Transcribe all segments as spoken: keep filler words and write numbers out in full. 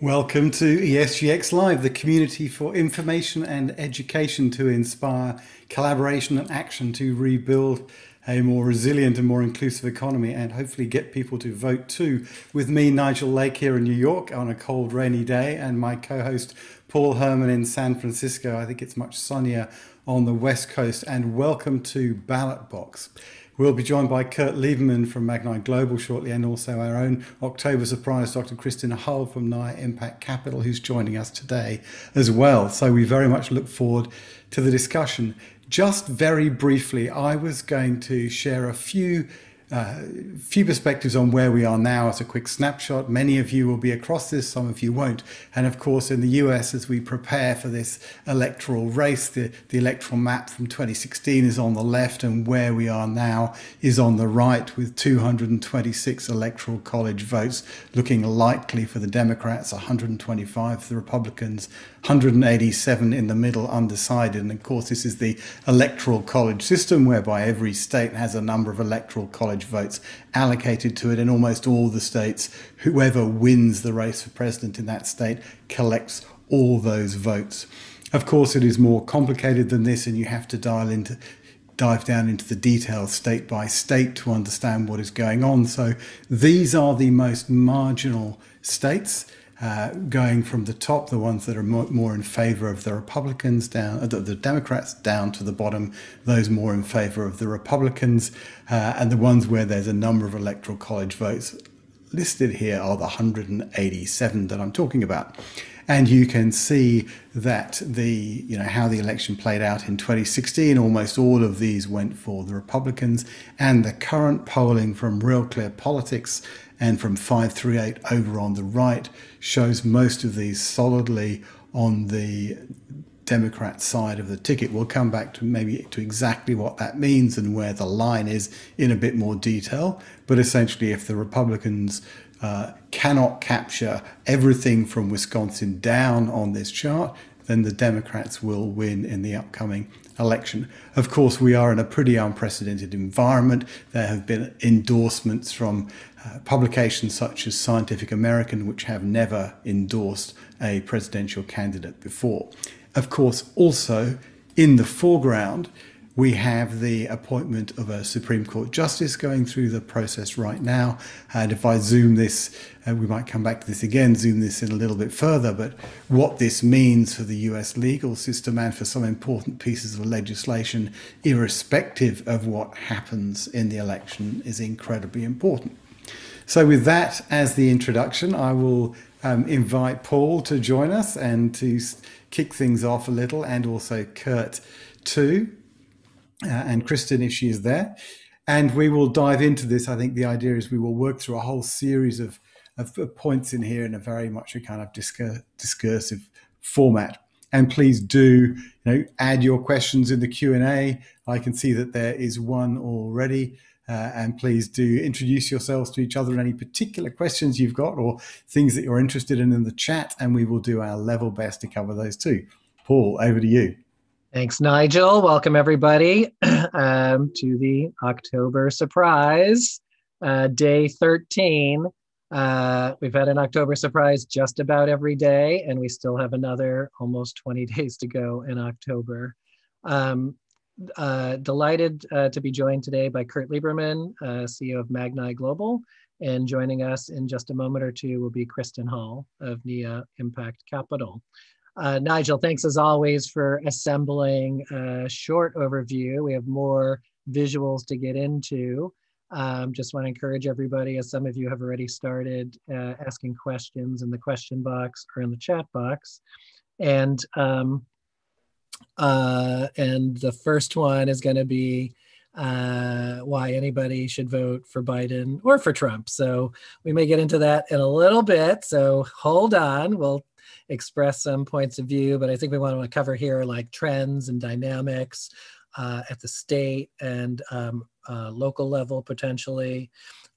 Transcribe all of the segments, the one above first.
Welcome to E S G X Live, the community for information and education to inspire collaboration and action to rebuild a more resilient and more inclusive economy, and hopefully get people to vote too. With me, Nigel Lake, here in New York on a cold, rainy day, and my co-host Paul Herman in San Francisco. I think it's much sunnier on the West Coast. And welcome to Ballot Box. We'll be joined by Kurt Lieberman from Magni Global shortly, and also our own October surprise, Doctor Kristin Hull from N I A Impact Capital, who's joining us today as well. So we very much look forward to the discussion. Just very briefly, I was going to share a few uh, few perspectives on where we are now as a quick snapshot. Many of you will be across this, some of you won't. And of course, in the U S, as we prepare for this electoral race, the, the electoral map from twenty sixteen is on the left, and where we are now is on the right, with two hundred twenty-six electoral college votes looking likely for the Democrats, one hundred twenty-five for the Republicans, one hundred eighty-seven in the middle, undecided. And of course, this is the electoral college system, whereby every state has a number of electoral college votes allocated to it. In almost all the states, whoever wins the race for president in that state collects all those votes. Of course, it is more complicated than this, and you have to dial into dive down into the details state by state to understand what is going on. So these are the most marginal states, Uh, going from the top, the ones that are more, more in favor of the Republicans, down uh, the, the Democrats, down to the bottom, those more in favor of the Republicans, uh, and the ones where there's a number of electoral college votes listed here are the one hundred eighty-seven that I'm talking about. And you can see that the, you know, how the election played out in twenty sixteen, almost all of these went for the Republicans, and the current polling from Real Clear Politics and from five three eight over on the right shows most of these solidly on the Democrat side of the ticket. We'll come back to maybe to exactly what that means and where the line is in a bit more detail. But essentially, if the Republicans uh, cannot capture everything from Wisconsin down on this chart, then the Democrats will win in the upcoming election. Of course, we are in a pretty unprecedented environment. There have been endorsements from uh, publications such as Scientific American, which have never endorsed a presidential candidate before. Of course, also in the foreground, we have the appointment of a Supreme Court justice going through the process right now. And if I zoom this, uh, we might come back to this again, zoom this in a little bit further, but what this means for the U S legal system and for some important pieces of legislation, irrespective of what happens in the election, is incredibly important. So with that as the introduction, I will um, invite Paul to join us and to kick things off a little, and also Kurt too. Uh, and Kristin, if she is there. And we will dive into this. I think the idea is we will work through a whole series of, of, of points in here in a very much a kind of discur discursive format. And please do, you know, add your questions in the Q and A. I can see that there is one already. Uh, and please do introduce yourselves to each other and any particular questions you've got or things that you're interested in in the chat. And we will do our level best to cover those too. Paul, over to you. Thanks, Nigel. Welcome, everybody, um, to the October surprise, uh, day thirteen. Uh, we've had an October surprise just about every day, and we still have another almost twenty days to go in October. Um, uh, delighted uh, to be joined today by Kurt Lieberman, uh, C E O of Magni Global, and joining us in just a moment or two will be Kristin Hull of N I A Impact Capital. Uh, Nigel, thanks as always for assembling a short overview. We have more visuals to get into. Um, just want to encourage everybody, as some of you have already started uh, asking questions in the question box or in the chat box. And, um, uh, and the first one is going to be uh, why anybody should vote for Biden or for Trump. So we may get into that in a little bit. So hold on. We'll express some points of view, but I think we want to cover here like trends and dynamics uh, at the state and um, uh, local level potentially.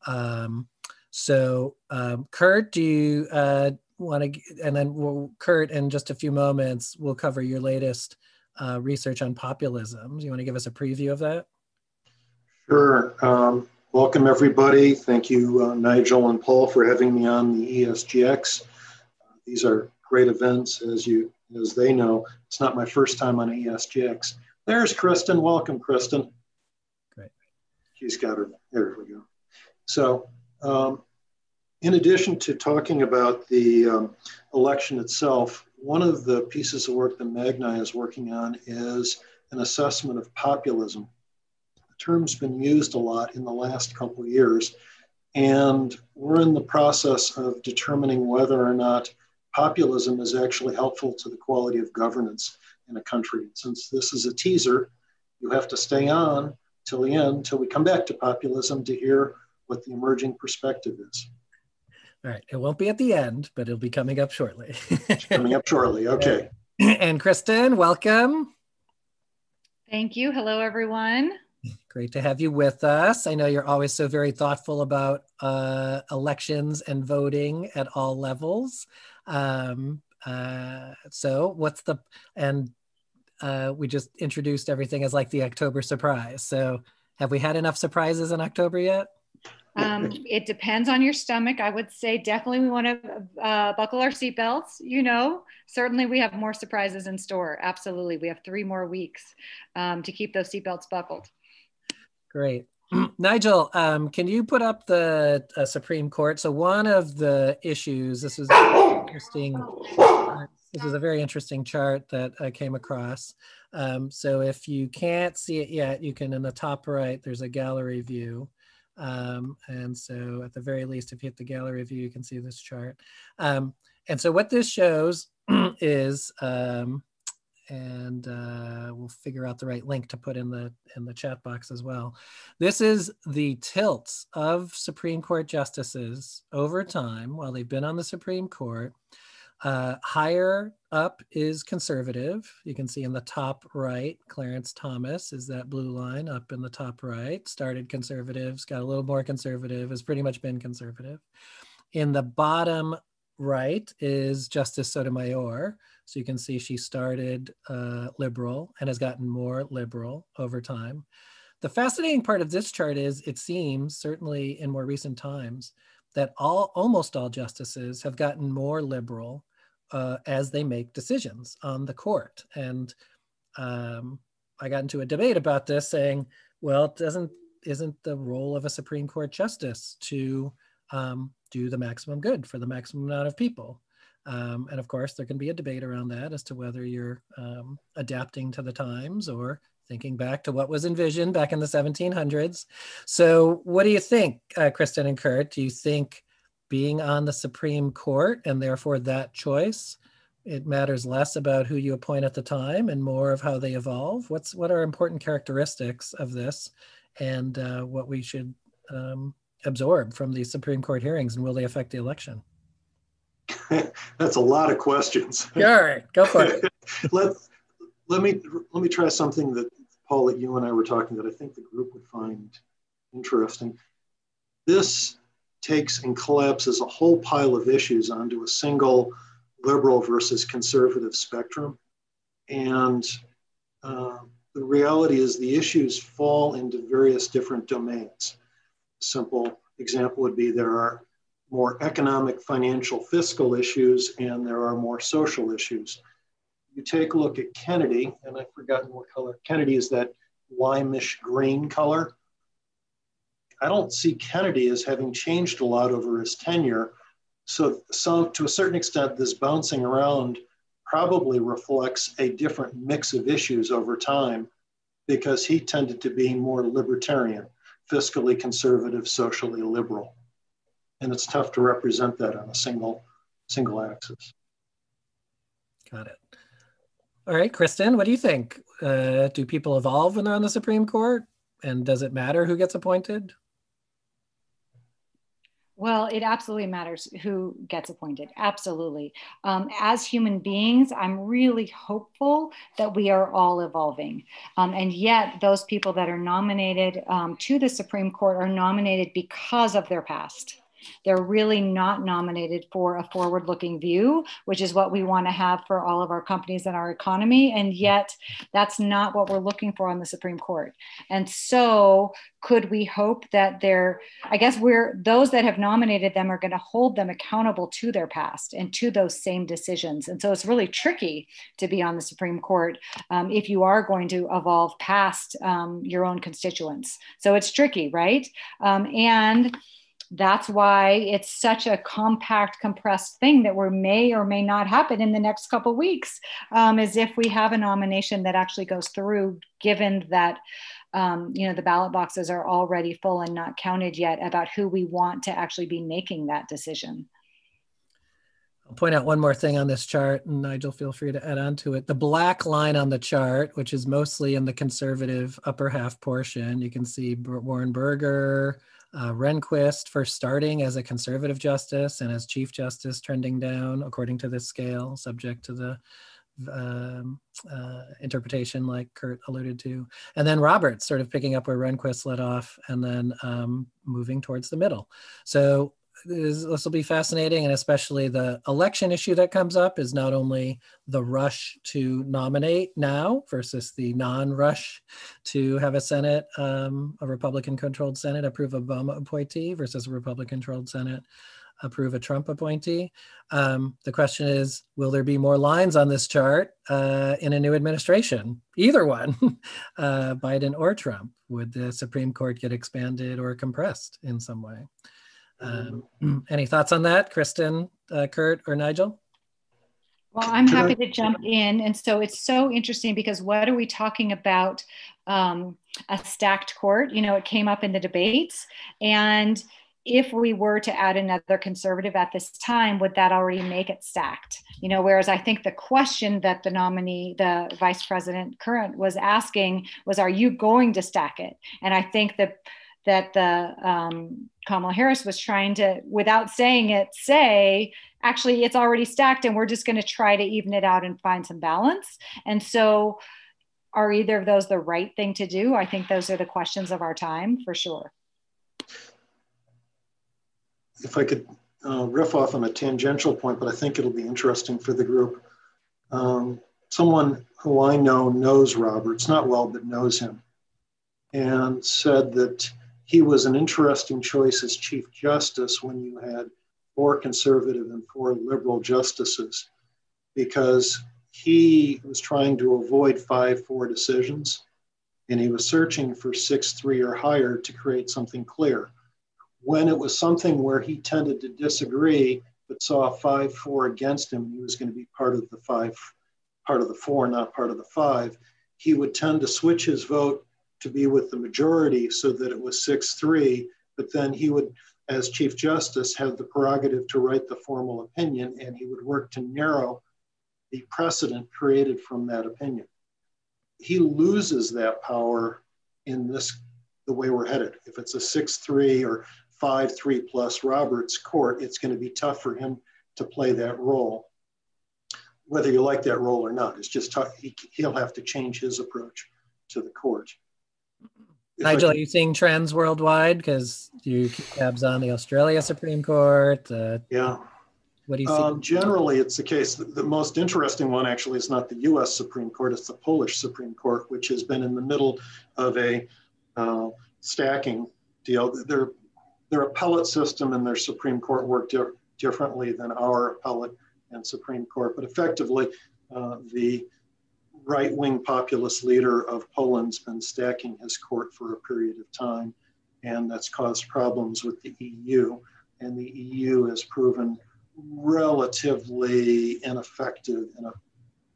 Um, so um, Kurt, do you uh, want to, and then we'll, Kurt, in just a few moments, we'll cover your latest uh, research on populism. Do you want to give us a preview of that? Sure. Um, welcome everybody. Thank you, uh, Nigel and Paul, for having me on the E S G X. These are great events, as you as they know. It's not my first time on E S G X. There's Kristin. Welcome, Kristin. Great. She's got her. There we go. So um, in addition to talking about the um, election itself, one of the pieces of work that Magni is working on is an assessment of populism. The term's been used a lot in the last couple of years, and we're in the process of determining whether or not populism is actually helpful to the quality of governance in a country. And since this is a teaser, you have to stay on till the end, till we come back to populism, to hear what the emerging perspective is. All right, it won't be at the end, but it'll be coming up shortly. It's coming up shortly, okay. And Kristin, welcome. Thank you. Hello, everyone. Great to have you with us. I know you're always so very thoughtful about uh, elections and voting at all levels. Um, uh, so what's the, and uh, we just introduced everything as like the October surprise. So have we had enough surprises in October yet? Um, it depends on your stomach. I would say definitely we want to uh, buckle our seatbelts, you know. Certainly we have more surprises in store. Absolutely. We have three more weeks um, to keep those seatbelts buckled. Great. Nigel, um, can you put up the uh, Supreme Court? So one of the issues, this was interesting. Uh, this is a very interesting chart that I came across. Um, so if you can't see it yet, you can, in the top right, there's a gallery view. Um, and so at the very least, if you hit the gallery view, you can see this chart. Um, and so what this shows is, um, and uh, we'll figure out the right link to put in the, in the chat box as well. This is the tilts of Supreme Court justices over time while they've been on the Supreme Court. Uh, higher up is conservative. You can see in the top right, Clarence Thomas is that blue line up in the top right, started conservatives, got a little more conservative, has pretty much been conservative. In the bottom right is Justice Sotomayor. So you can see she started uh, liberal and has gotten more liberal over time. The fascinating part of this chart is it seems, certainly in more recent times, that all, almost all justices have gotten more liberal uh, as they make decisions on the court. And um, I got into a debate about this saying, well, doesn't, isn't the role of a Supreme Court justice to um, do the maximum good for the maximum amount of people? Um, and of course, there can be a debate around that as to whether you're um, adapting to the times or thinking back to what was envisioned back in the seventeen hundreds. So what do you think, uh, Kristin and Kurt? Do you think being on the Supreme Court and therefore that choice, it matters less about who you appoint at the time and more of how they evolve? What's, what are important characteristics of this and uh, what we should um, absorb from these Supreme Court hearings, and will they affect the election? That's a lot of questions. All right, go for it. Let's, let me, let me try something that, Paul, that you and I were talking that I think the group would find interesting. This takes and collapses a whole pile of issues onto a single liberal versus conservative spectrum. And uh, the reality is the issues fall into various different domains. A simple example would be there are more economic, financial, fiscal issues, and there are more social issues. You take a look at Kennedy, and I've forgotten what color. Kennedy is that limish green color. I don't see Kennedy as having changed a lot over his tenure. So, so to a certain extent, this bouncing around probably reflects a different mix of issues over time because he tended to be more libertarian, fiscally conservative, socially liberal. And it's tough to represent that on a single, single axis. Got it. All right, Kristin, what do you think? Uh, do people evolve when they're on the Supreme Court? And does it matter who gets appointed? Well, it absolutely matters who gets appointed, absolutely. Um, as human beings, I'm really hopeful that we are all evolving. Um, and yet those people that are nominated um, to the Supreme Court are nominated because of their past. They're really not nominated for a forward-looking view, which is what we want to have for all of our companies and our economy. And yet that's not what we're looking for on the Supreme Court. And so could we hope that they're, I guess we're, those that have nominated them are going to hold them accountable to their past and to those same decisions. And so it's really tricky to be on the Supreme Court um, if you are going to evolve past um, your own constituents. So it's tricky, right? Um, and that's why it's such a compact, compressed thing that we may or may not happen in the next couple of weeks, um, as if we have a nomination that actually goes through, given that um, you know, the ballot boxes are already full and not counted yet about who we want to actually be making that decision. I'll point out one more thing on this chart, and Nigel, feel free to add on to it. The black line on the chart, which is mostly in the conservative upper half portion, you can see Warren Berger, Uh, Rehnquist, first starting as a conservative justice and as chief justice, trending down according to this scale, subject to the um, uh, interpretation like Kurt alluded to. And then Roberts sort of picking up where Rehnquist let off and then um, moving towards the middle. So this, this will be fascinating, and especially the election issue that comes up is not only the rush to nominate now versus the non-rush to have a Senate, um, a Republican-controlled Senate approve a Obama appointee versus a Republican-controlled Senate approve a Trump appointee. Um, the question is, will there be more lines on this chart uh, in a new administration? Either one, uh, Biden or Trump. Would the Supreme Court get expanded or compressed in some way? Um, any thoughts on that, Kristin, uh, Kurt, or Nigel? Well, I'm happy to jump in. And so it's so interesting because what are we talking about? Um, a stacked court, you know, it came up in the debates. And if we were to add another conservative at this time, would that already make it stacked? You know, whereas I think the question that the nominee, the vice president current was asking was, are you going to stack it? And I think that that the um, Kamala Harris was trying to, without saying it, say, actually, it's already stacked and we're just going to try to even it out and find some balance. And so are either of those the right thing to do? I think those are the questions of our time for sure. If I could uh, riff off on a tangential point, but I think it'll be interesting for the group. Um, someone who I know knows Roberts, not well, but knows him, and said that he was an interesting choice as Chief Justice when you had four conservative and four liberal justices, because he was trying to avoid five four decisions, and he was searching for six three or higher to create something clear. When it was something where he tended to disagree, but saw five four against him, he was going to be part of the five, part of the four, not part of the five, he would tend to switch his vote to be with the majority so that it was six three, but then he would, as Chief Justice, have the prerogative to write the formal opinion, and he would work to narrow the precedent created from that opinion. He loses that power in this, the way we're headed. If it's a six three or five three plus Roberts court, it's going to be tough for him to play that role. Whether you like that role or not, it's just tough. He, he'll have to change his approach to the court. Nigel, are you seeing trends worldwide? Because you keep tabs on the Australia Supreme Court. Uh, yeah. What do you see? Um, generally, it's the case. The, the most interesting one actually is not the U S Supreme Court, it's the Polish Supreme Court, which has been in the middle of a uh, stacking deal. Their, their appellate system and their Supreme Court work di differently than our appellate and Supreme Court. But effectively, uh, the right-wing populist leader of Poland's been stacking his court for a period of time, and that's caused problems with the E U. And the E U has proven relatively ineffective. In a,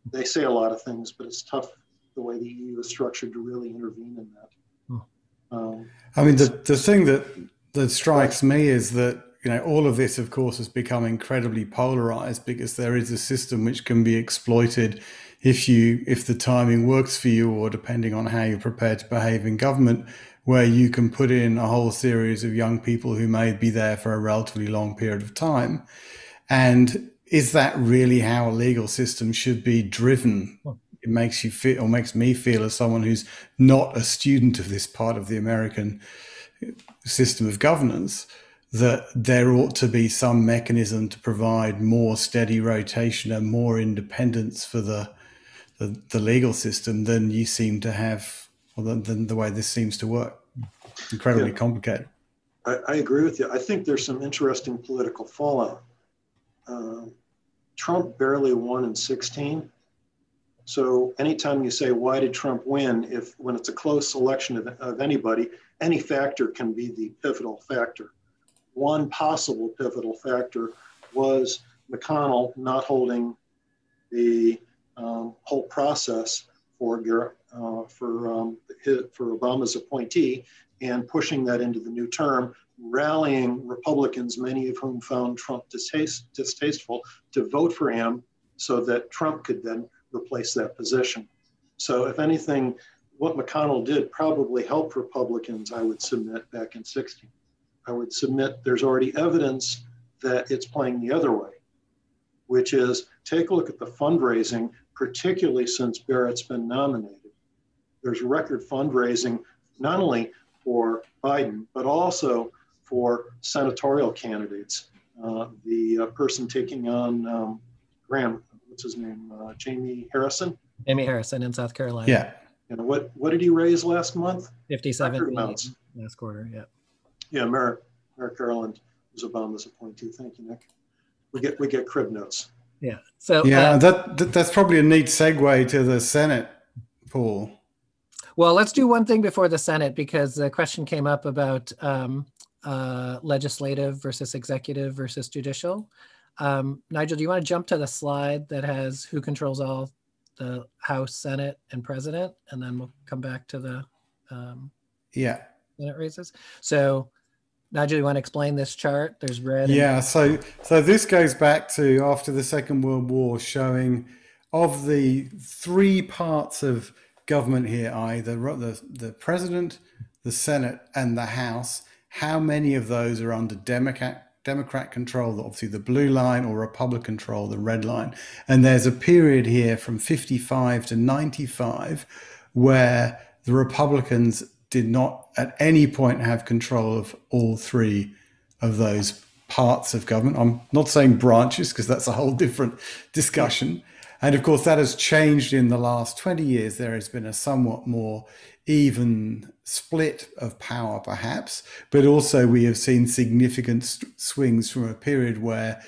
they say a lot of things, but it's tough the way the E U is structured to really intervene in that. Hmm. Um, I mean, the, the thing that, that strikes me is that, you know, all of this, of course, has become incredibly polarized because there is a system which can be exploited if you, if the timing works for you, or depending on how you're prepared to behave in government, where you can put in a whole series of young people who may be there for a relatively long period of time. And is that really how a legal system should be driven? It makes you feel, or makes me feel, as someone who's not a student of this part of the American system of governance, that there ought to be some mechanism to provide more steady rotation and more independence for the the, the legal system than you seem to have, or than, than the way this seems to work. Incredibly yeah. complicated. I, I agree with you. I think there's some interesting political fallout. Uh, Trump barely won in sixteen. So anytime you say, why did Trump win? If when it's a close election of, of anybody, any factor can be the pivotal factor. One possible pivotal factor was McConnell not holding the um, whole process for uh, for um, his, for Obama's appointee and pushing that into the new term, rallying Republicans, many of whom found Trump distaste, distasteful, to vote for him so that Trump could then replace that position. So if anything, what McConnell did probably helped Republicans, I would submit, back in sixteen. I would submit there's already evidence that it's playing the other way, which is take a look at the fundraising, particularly since Barrett's been nominated. There's record fundraising, not only for Biden, but also for senatorial candidates. Uh, the uh, person taking on um, Graham, what's his name, uh, Jamie Harrison? Jamie Harrison in South Carolina. Yeah. You know, what, what did he raise last month? fifty-seven amounts. Last quarter, yeah. Yeah, Merrick, Merrick Garland was Obama's appointee. Thank you, Nick. We get we get crib notes. Yeah. So yeah, um, that, that that's probably a neat segue to the Senate, Paul. Well, let's do one thing before the Senate, because the question came up about um, uh, legislative versus executive versus judicial. Um, Nigel, do you want to jump to the slide that has who controls all the House, Senate, and President, and then we'll come back to the um, yeah Senate races. So. Nigel, you want to explain this chart? There's red. Yeah, so so this goes back to after the Second World War, showing of the three parts of government here, I, the, the, the president, the Senate, and the House, how many of those are under Democrat, Democrat control, obviously the blue line, or Republican control, the red line. And there's a period here from fifty-five to ninety-five where the Republicans did not at any point have control of all three of those parts of government. I'm not saying branches, because that's a whole different discussion. And of course, that has changed in the last twenty years. There has been a somewhat more even split of power, perhaps. But also, we have seen significant swings from a period where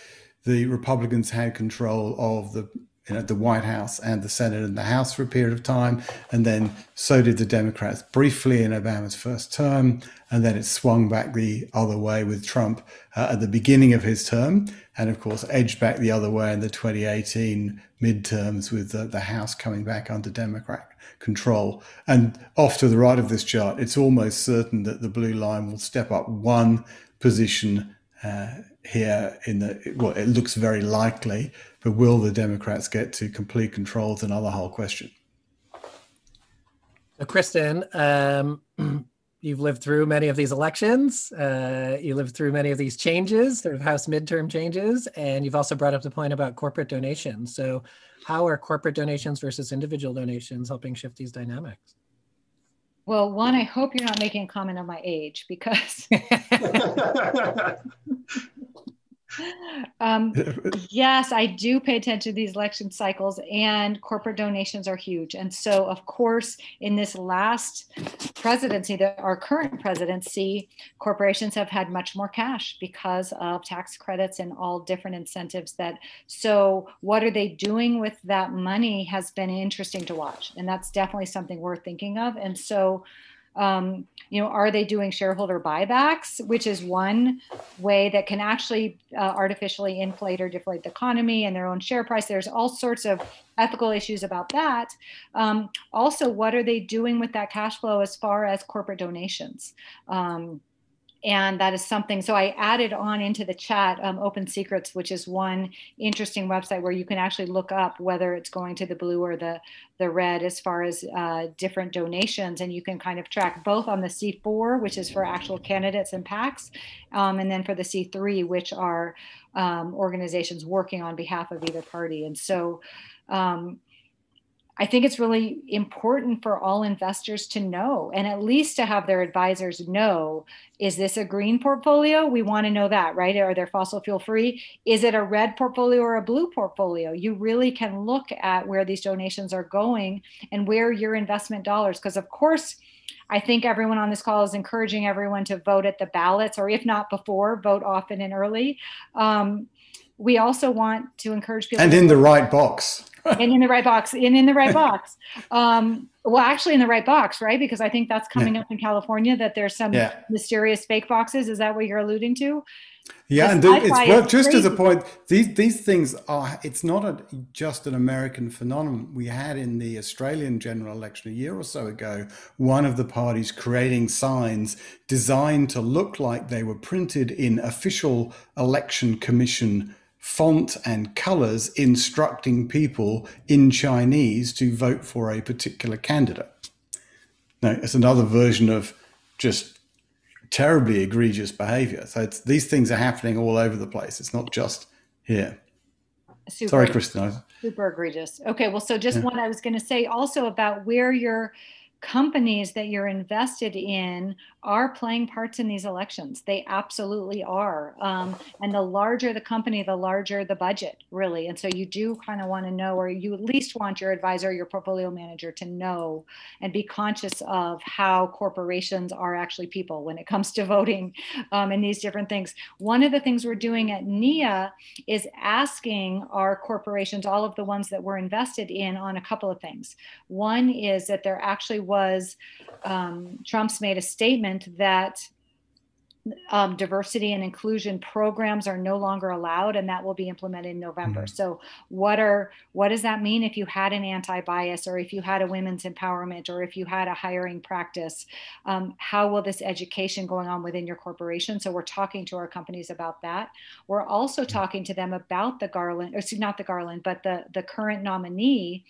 the Republicans had control of the You know, the White House and the Senate and the House for a period of time, and then so did the Democrats briefly in Obama's first term, and then it swung back the other way with Trump uh, at the beginning of his term, and of course edged back the other way in the twenty eighteen midterms with the, the House coming back under Democrat control. And off to the right of this chart, it's almost certain that the blue line will step up one position uh, here in the, well, it looks very likely. But will the Democrats get to complete control is another whole question. So, Kristen, um, you've lived through many of these elections. Uh, you lived through many of these changes, sort of House midterm changes, and you've also brought up the point about corporate donations. So how are corporate donations versus individual donations helping shift these dynamics? Well, one, I hope you're not making a comment on my age, because... Um, yes, I do pay attention to these election cycles, and corporate donations are huge. And so, of course, in this last presidency, the, our current presidency, corporations have had much more cash because of tax credits and all different incentives. That so what are they doing with that money has been interesting to watch. And that's definitely something we're thinking of. And so Um, you know, are they doing shareholder buybacks, which is one way that can actually uh, artificially inflate or deflate the economy and their own share price? There's all sorts of ethical issues about that. Um, also, what are they doing with that cash flow as far as corporate donations? Um, And that is something, so I added on into the chat um, Open Secrets, which is one interesting website where you can actually look up whether it's going to the blue or the, the red as far as uh, different donations. And you can kind of track both on the C four, which is for actual candidates and PACs, um, and then for the C three, which are um, organizations working on behalf of either party. And so um, I think it's really important for all investors to know, and at least to have their advisors know, is this a green portfolio? We want to know that, right? Are they fossil fuel free? Is it a red portfolio or a blue portfolio? You really can look at where these donations are going and where your investment dollars, because of course, I think everyone on this call is encouraging everyone to vote at the ballots, or if not before, vote often and early. Um, we also want to encourage people- And in the right box. And in the right box, and in the right box. Um, well, actually in the right box, right? Because I think that's coming yeah. up in California, that there's some yeah. mysterious fake boxes. Is that what you're alluding to? Yeah, and the, it's worth, just crazy. As a point, these, these things are, it's not a, just an American phenomenon. We had in the Australian general election a year or so ago, one of the parties creating signs designed to look like they were printed in official election commission font and colors, instructing people in Chinese to vote for a particular candidate. Now, it's another version of just terribly egregious behavior. So it's, these things are happening all over the place. It's not just here. Super, Sorry, Kristin. Super egregious. Okay, well, so just yeah. one I was going to say also about where your companies that you're invested in are playing parts in these elections. They absolutely are. Um, and the larger the company, the larger the budget, really. And so you do kind of want to know, or you at least want your advisor, your portfolio manager to know and be conscious of how corporations are actually people when it comes to voting um, and these different things. One of the things we're doing at N I A is asking our corporations, all of the ones that we're invested in, on a couple of things. One is that they're actually was um, Trump's made a statement that um, diversity and inclusion programs are no longer allowed, and that will be implemented in November. Mm-hmm. So what are what does that mean if you had an anti-bias, or if you had a women's empowerment, or if you had a hiring practice? Um, how will this education going on within your corporation? So we're talking to our companies about that. We're also mm-hmm. talking to them about the Garland, or excuse, not the Garland, but the, the current nominee.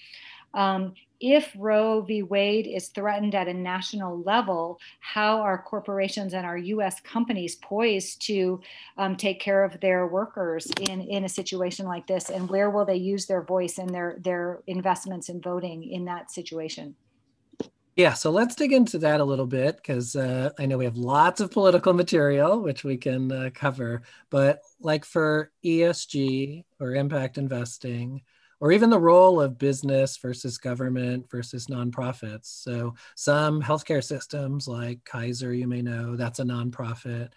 Um, if Roe v. Wade is threatened at a national level, how are corporations and our U S companies poised to um, take care of their workers in, in a situation like this? And where will they use their voice and their, their investments in voting in that situation? Yeah, so let's dig into that a little bit, because uh, I know we have lots of political material, which we can uh, cover, but like for E S G or impact investing, or even the role of business versus government versus nonprofits. So some healthcare systems like Kaiser, you may know, that's a nonprofit.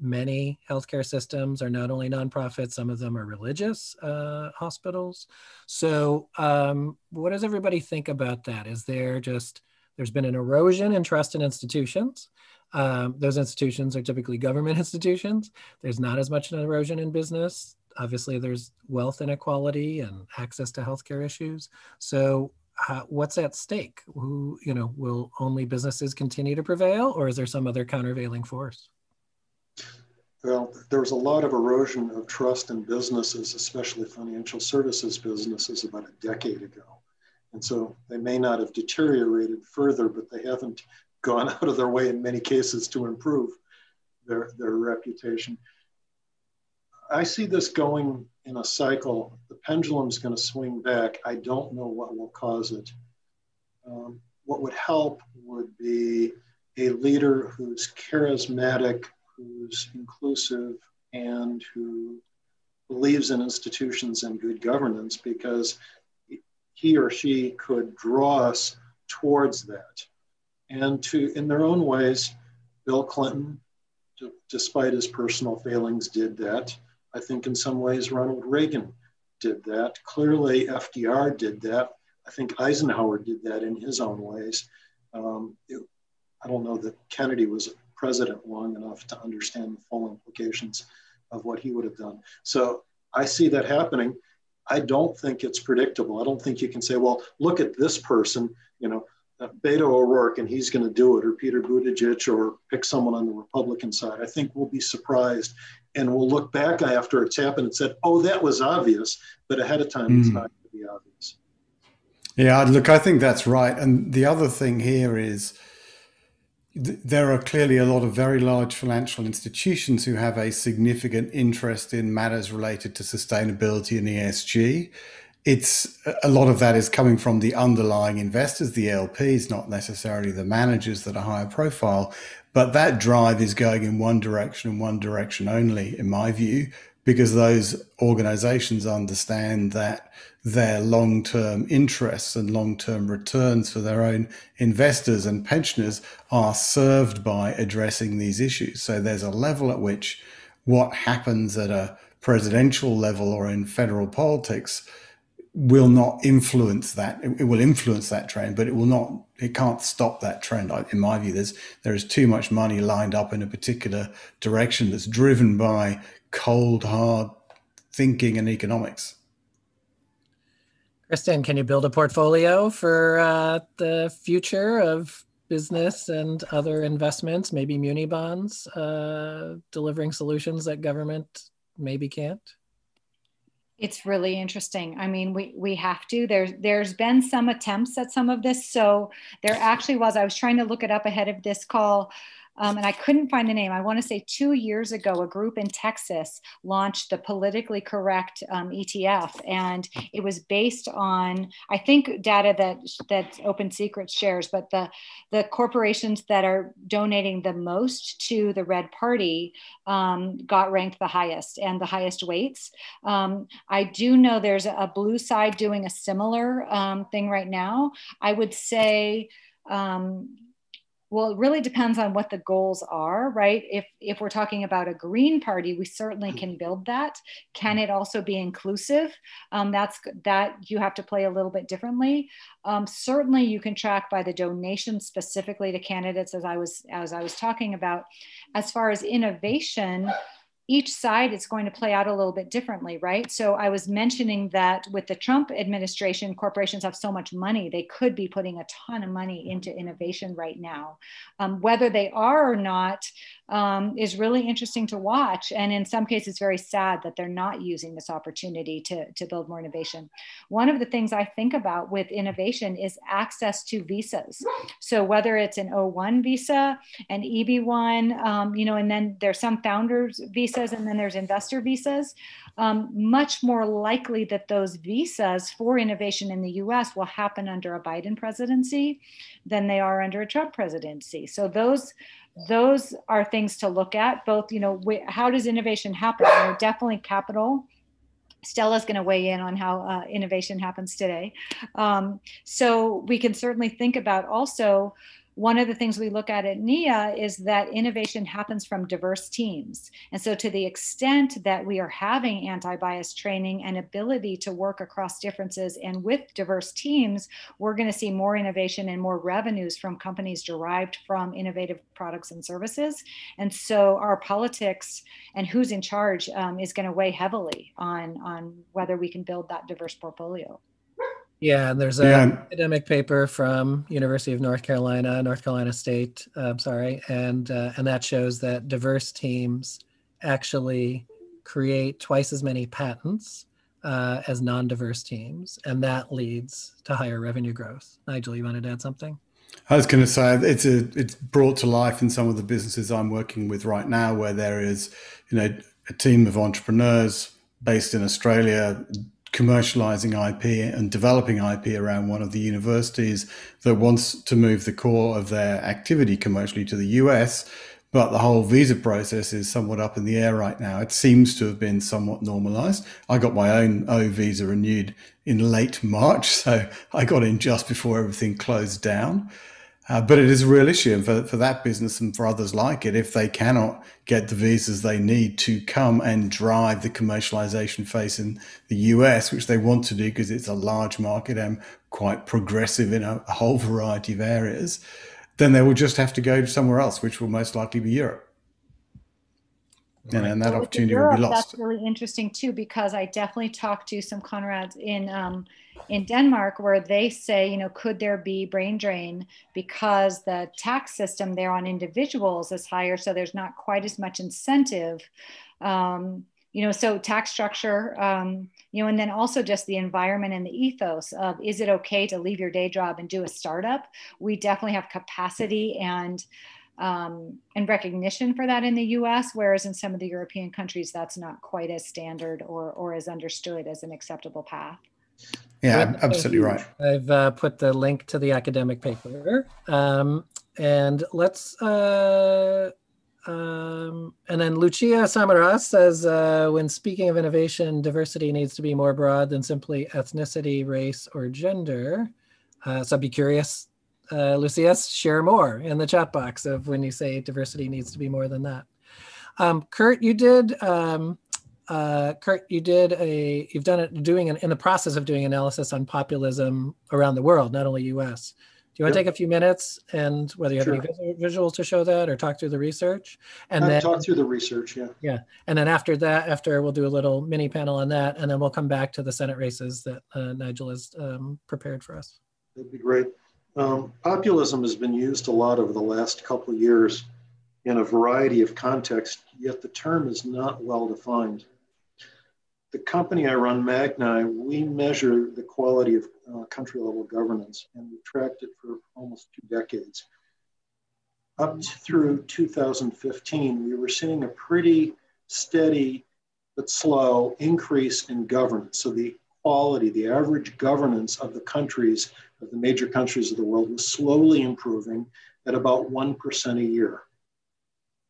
Many healthcare systems are not only nonprofits, some of them are religious uh, hospitals. So um, what does everybody think about that? Is there just, there's been an erosion in trust in institutions. Um, those institutions are typically government institutions. There's not as much an erosion in business. Obviously, there's wealth inequality and access to healthcare issues. So, uh, what's at stake? Who, you know, will only businesses continue to prevail, or is there some other countervailing force? Well, there's a lot of erosion of trust in businesses, especially financial services businesses, about a decade ago, and so they may not have deteriorated further, but they haven't gone out of their way in many cases to improve their their reputation. I see this going in a cycle. The pendulum's going to swing back. I don't know what will cause it. Um, what would help would be a leader who's charismatic, who's inclusive, and who believes in institutions and good governance, because he or she could draw us towards that. And to, in their own ways, Bill Clinton, d- despite his personal failings, did that. I think in some ways, Ronald Reagan did that. Clearly, F D R did that. I think Eisenhower did that in his own ways. Um, it, I don't know that Kennedy was president long enough to understand the full implications of what he would have done. So I see that happening. I don't think it's predictable. I don't think you can say, well, look at this person, you know, uh, Beto O'Rourke, and he's going to do it, or Peter Buttigieg, or pick someone on the Republican side. I think we'll be surprised. And we'll look back after it's happened and said, oh, that was obvious, but ahead of time, mm. it's not going to be obvious. Yeah, look, I think that's right. And the other thing here is th- there are clearly a lot of very large financial institutions who have a significant interest in matters related to sustainability and E S G. it's a lot of that is coming from the underlying investors, the L Ps, not necessarily the managers that are higher profile. But that drive is going in one direction and one direction only, in my view, because those organizations understand that their long-term interests and long-term returns for their own investors and pensioners are served by addressing these issues. So there's a level at which what happens at a presidential level or in federal politics will not influence that. It will influence that trend, but it will not, it can't stop that trend. In my view, there's, there is too much money lined up in a particular direction that's driven by cold, hard thinking and economics. Kristin, can you build a portfolio for uh, the future of business and other investments, maybe muni bonds, uh, delivering solutions that government maybe can't? It's really interesting. I mean, we we have to. There's there's been some attempts at some of this. So there actually was. I was trying to look it up ahead of this call, um, and I couldn't find the name. I want to say two years ago, a group in Texas launched the politically correct um, E T F, and it was based on, I think, data that that Open Secret shares. But the the corporations that are donating the most to the Red Party um, got ranked the highest and the highest weights. Um, I do know there's a blue side doing a similar um, thing right now. I would say, um, well, it really depends on what the goals are, right? If if we're talking about a Green Party, we certainly can build that. Can it also be inclusive? Um, that's that you have to play a little bit differently. Um, certainly, you can track by the donation specifically to candidates, as I was as I was talking about. As far as innovation, each side is going to play out a little bit differently, right? So I was mentioning that with the Trump administration, corporations have so much money, they could be putting a ton of money into innovation right now. Um, whether they are or not um, is really interesting to watch. And in some cases, very sad that they're not using this opportunity to, to build more innovation. One of the things I think about with innovation is access to visas. So whether it's an O one visa, an E B one, um, you know, and then there's some founders visa, and then there's investor visas, um, much more likely that those visas for innovation in the U S will happen under a Biden presidency than they are under a Trump presidency. So those those are things to look at, both, you know, how does innovation happen? You know, definitely capital. Stella's going to weigh in on how uh, innovation happens today. Um, so we can certainly think about also, one of the things we look at at N I A is that innovation happens from diverse teams. And so to the extent that we are having anti-bias training and ability to work across differences and with diverse teams, we're going to see more innovation and more revenues from companies derived from innovative products and services. And so our politics and who's in charge um, is going to weigh heavily on, on whether we can build that diverse portfolio. Yeah, and there's an yeah. academic paper from University of North Carolina, North Carolina State, I'm sorry, and uh, and that shows that diverse teams actually create twice as many patents uh, as non-diverse teams, and that leads to higher revenue growth. Nigel, you wanted to add something? I was going to say it's a it's brought to life in some of the businesses I'm working with right now, where there is, you know, a team of entrepreneurs based in Australia commercializing I P and developing I P around one of the universities that wants to move the core of their activity commercially to the U S, but the whole visa process is somewhat up in the air right now. It seems to have been somewhat normalized. I got my own O visa renewed in late March, so I got in just before everything closed down. Uh, but it is a real issue, and for, for that business and for others like it, if they cannot get the visas they need to come and drive the commercialization phase in the U S, which they want to do because it's a large market and quite progressive in a, a whole variety of areas, then they will just have to go somewhere else, which will most likely be Europe. And, and that opportunity Europe, will be lost. That's really interesting too, because I definitely talked to some comrades in um, in Denmark where they say, you know, could there be brain drain because the tax system there on individuals is higher, so there's not quite as much incentive, um, you know, so tax structure, um, you know, and then also just the environment and the ethos of, is it okay to leave your day job and do a startup? We definitely have capacity and Um, and recognition for that in the U S, whereas in some of the European countries, that's not quite as standard or, or as understood as an acceptable path. Yeah, absolutely right. I've uh, put the link to the academic paper. Um, and let's, uh, um, and then Lucia Samaras says, uh, when speaking of innovation, diversity needs to be more broad than simply ethnicity, race, or gender. Uh, so I'd be curious, uh, Lucia, share more in the chat box of when you say diversity needs to be more than that. Um, Kurt, you did, um, Uh, Kurt, you did a, you've done it doing an, in the process of doing analysis on populism around the world, not only U S. Do you want yep. to take a few minutes and whether you have sure. any visuals to show that or talk through the research? And I've then talk through the research, yeah. Yeah. And then after that, after we'll do a little mini panel on that, and then we'll come back to the Senate races that uh, Nigel has um, prepared for us. That'd be great. Um, populism has been used a lot over the last couple of years in a variety of contexts, yet the term is not well defined. The company I run, Magni, we measure the quality of uh, country level governance, and we've tracked it for almost two decades. Up through two thousand fifteen, we were seeing a pretty steady but slow increase in governance. So the quality, the average governance of the countries, of the major countries of the world was slowly improving at about one percent a year.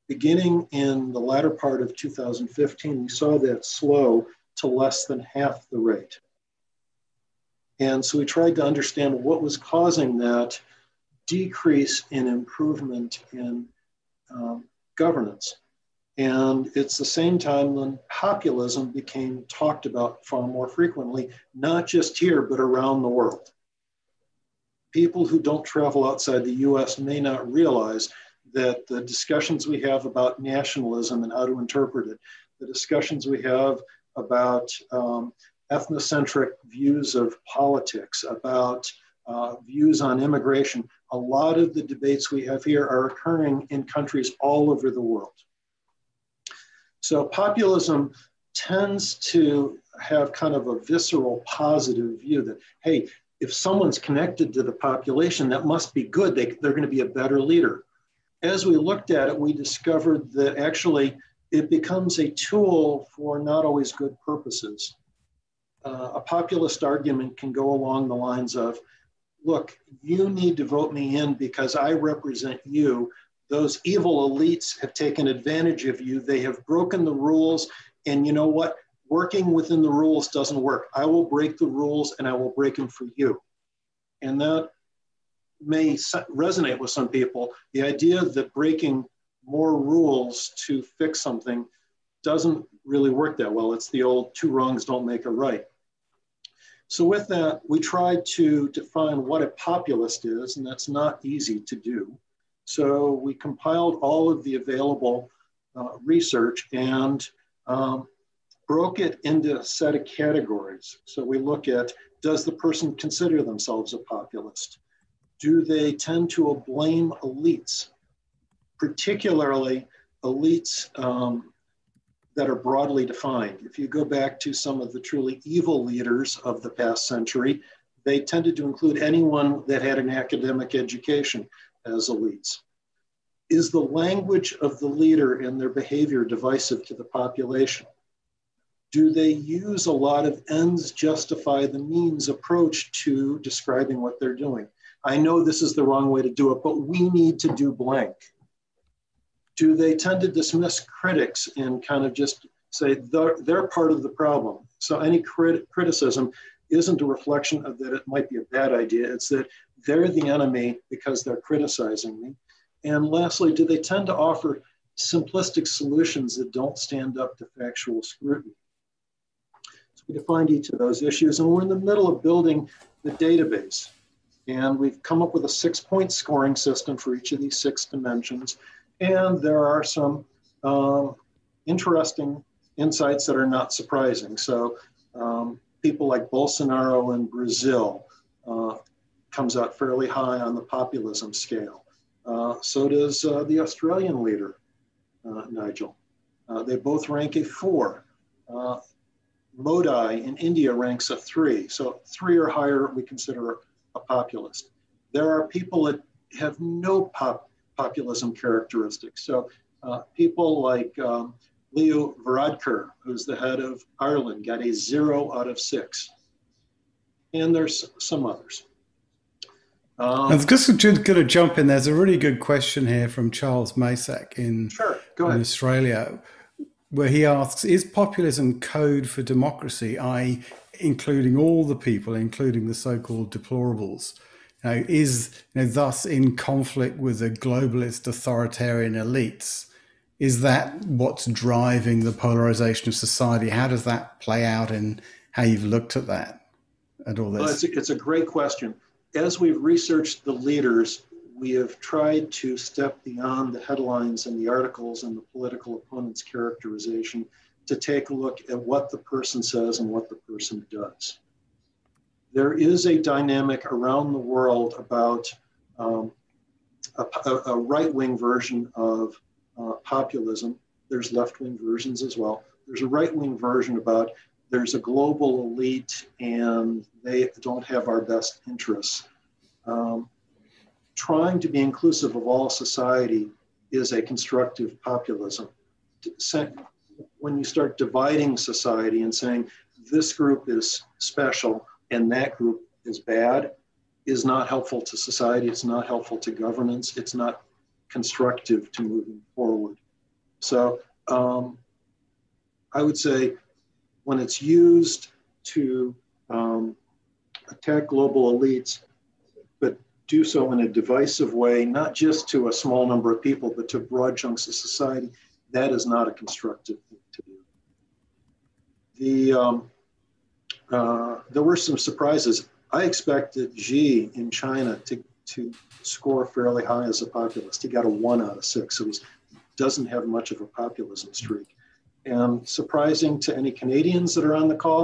Beginning in the latter part of two thousand fifteen, we saw that slow to less than half the rate. And so we tried to understand what was causing that decrease in improvement in um, governance. And it's the same time when populism became talked about far more frequently, not just here, but around the world. People who don't travel outside the U S may not realize that the discussions we have about nationalism and how to interpret it, the discussions we have about um, ethnocentric views of politics, about uh, views on immigration. A lot of the debates we have here are occurring in countries all over the world. So populism tends to have kind of a visceral positive view that, hey, if someone's connected to the population, that must be good. They, they're going to be a better leader. As we looked at it, we discovered that actually it becomes a tool for not always good purposes. Uh, a populist argument can go along the lines of, look, you need to vote me in because I represent you. Those evil elites have taken advantage of you. They have broken the rules. And you know what? Working within the rules doesn't work. I will break the rules and I will break them for you. And that may resonate with some people. The idea that breaking more rules to fix something doesn't really work that well. It's the old two wrongs don't make a right. So with that, we tried to define what a populist is, and that's not easy to do. So we compiled all of the available uh, research and um, broke it into a set of categories. So we look at, does the person consider themselves a populist? Do they tend to blame elites, particularly elites um, that are broadly defined? If you go back to some of the truly evil leaders of the past century, they tended to include anyone that had an academic education as elites. Is the language of the leader and their behavior divisive to the population? Do they use a lot of ends justify the means approach to describing what they're doing? I know this is the wrong way to do it, but we need to do blank. Do they tend to dismiss critics and kind of just say they're, they're part of the problem? So any crit criticism isn't a reflection of that it might be a bad idea. It's that they're the enemy because they're criticizing me. And lastly, do they tend to offer simplistic solutions that don't stand up to factual scrutiny? So we defined each of those issues, and we're in the middle of building the database. And we've come up with a six-point scoring system for each of these six dimensions. And there are some um, interesting insights that are not surprising. So um, people like Bolsonaro in Brazil uh, comes out fairly high on the populism scale. Uh, so does uh, the Australian leader, uh, Nigel. Uh, they both rank a four. Uh, Modi in India ranks a three. So three or higher we consider a populist. There are people that have no pop populism characteristics. So uh, people like um, Leo Varadkar, who's the head of Ireland, got a zero out of six. and there's some others. Um, I was just going to jump in. There's a really good question here from Charles Masak in, sure, go ahead. in Australia, where he asks, is populism code for democracy, that is including all the people, including the so-called deplorables? Now, is you know, thus in conflict with the globalist authoritarian elites? Is that what's driving the polarization of society? How does that play out in how you've looked at that, at all this? Well, it's, a, it's a great question. As we've researched the leaders, we have tried to step beyond the headlines and the articles and the political opponent's characterization to take a look at what the person says and what the person does. There is a dynamic around the world about um, a, a right-wing version of Uh, populism. There's left-wing versions as well. There's a right-wing version about there's a global elite and they don't have our best interests. Um, trying to be inclusive of all society is a constructive populism. When you start dividing society and saying this group is special and that group is bad, is not helpful to society, it's not helpful to governance, it's not constructive to moving forward. So um, I would say when it's used to um, attack global elites, but do so in a divisive way, not just to a small number of people, but to broad chunks of society, that is not a constructive thing to do. The, um, uh, there were some surprises. I expected Xi in China to to score fairly high as a populist. He got a one out of six. It was, doesn't have much of a populism streak. And surprising to any Canadians that are on the call,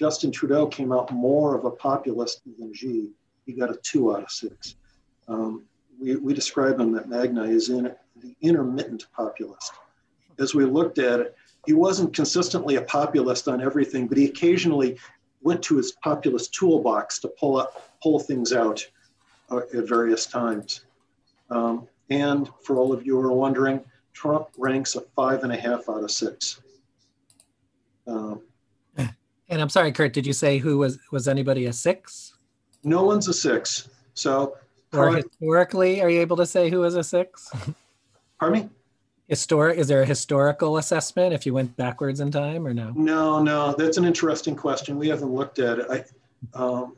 Justin Trudeau came out more of a populist than Xi. He got a two out of six. Um, we, we describe him at Magni as in the intermittent populist. As we looked at it, he wasn't consistently a populist on everything, but he occasionally went to his populist toolbox to pull up, pull things out at various times. Um, and for all of you who are wondering, Trump ranks a five and a half out of six. Um, and I'm sorry, Kurt, did you say who was, was anybody a six? No one's a six. So- Or historically, are you able to say who was a six? Pardon me? Historic, is there a historical assessment if you went backwards in time or no? No, no, that's an interesting question. We haven't looked at it. I, um,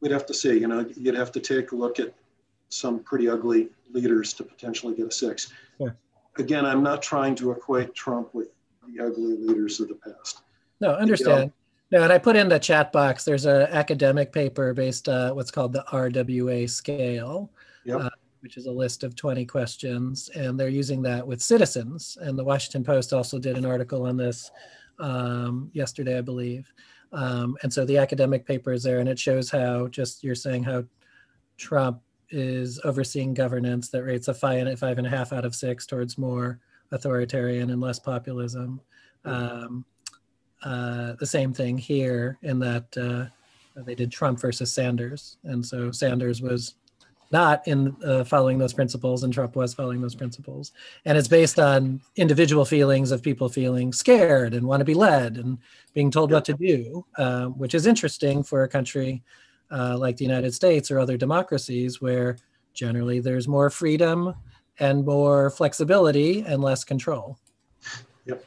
We'd have to see, you know, you'd have to take a look at some pretty ugly leaders to potentially get a six. Sure. Again, I'm not trying to equate Trump with the ugly leaders of the past. No, understand. You know, no, and I put in the chat box, there's an academic paper based on uh, what's called the R W A scale, yep. uh, which is a list of twenty questions. And they're using that with citizens. And the Washington Post also did an article on this um, yesterday, I believe. Um, and so the academic paper is there, and it shows how just you're saying how Trump is overseeing governance that rates a five and a, five and a half out of six towards more authoritarian and less populism. Um, uh, the same thing here in that uh, they did Trump versus Sanders. And so Sanders was not in uh, following those principles and Trump was following those principles. And it's based on individual feelings of people feeling scared and want to be led and being told what to do, uh, which is interesting for a country uh, like the United States or other democracies where generally there's more freedom and more flexibility and less control. Yep.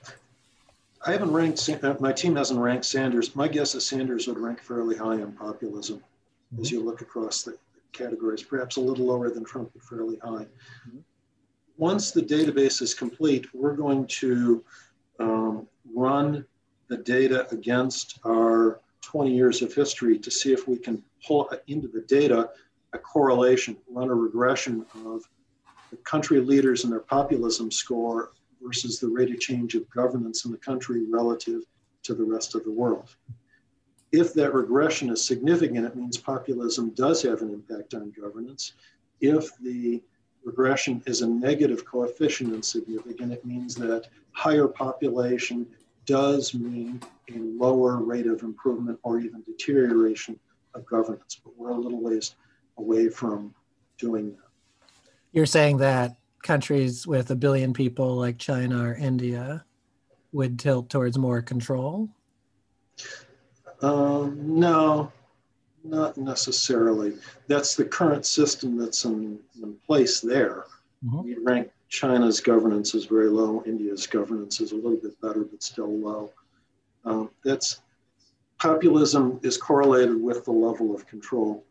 I haven't ranked, my team hasn't ranked Sanders. My guess is Sanders would rank fairly high on populism mm-hmm. as you look across the categories, perhaps a little lower than Trump, but fairly high. Mm-hmm. Once the database is complete, we're going to um, run the data against our twenty years of history to see if we can pull into the data a correlation, run a regression of the country leaders and their populism score versus the rate of change of governance in the country relative to the rest of the world. If that regression is significant, it means populism does have an impact on governance. If the regression is a negative coefficient and significant, it means that higher population does mean a lower rate of improvement or even deterioration of governance. But we're a little ways away from doing that. You're saying that countries with a billion people like China or India would tilt towards more control? Uh, no, not necessarily. That's the current system that's in, in place there. Mm-hmm. We rank China's governance as very low. India's governance is a little bit better, but still low. Um, that's populism is correlated with the level of control.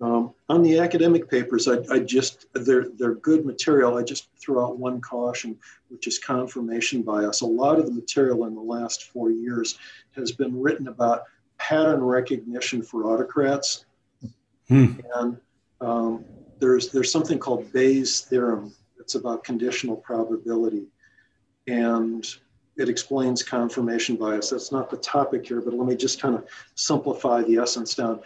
Um, on the academic papers, I, I just, they're, they're good material. I just throw out one caution, which is confirmation bias. A lot of the material in the last four years has been written about pattern recognition for autocrats. Hmm. And um, there's, there's something called Bayes' theorem. It's about conditional probability. And it explains confirmation bias. That's not the topic here, but let me just kind of simplify the essence down.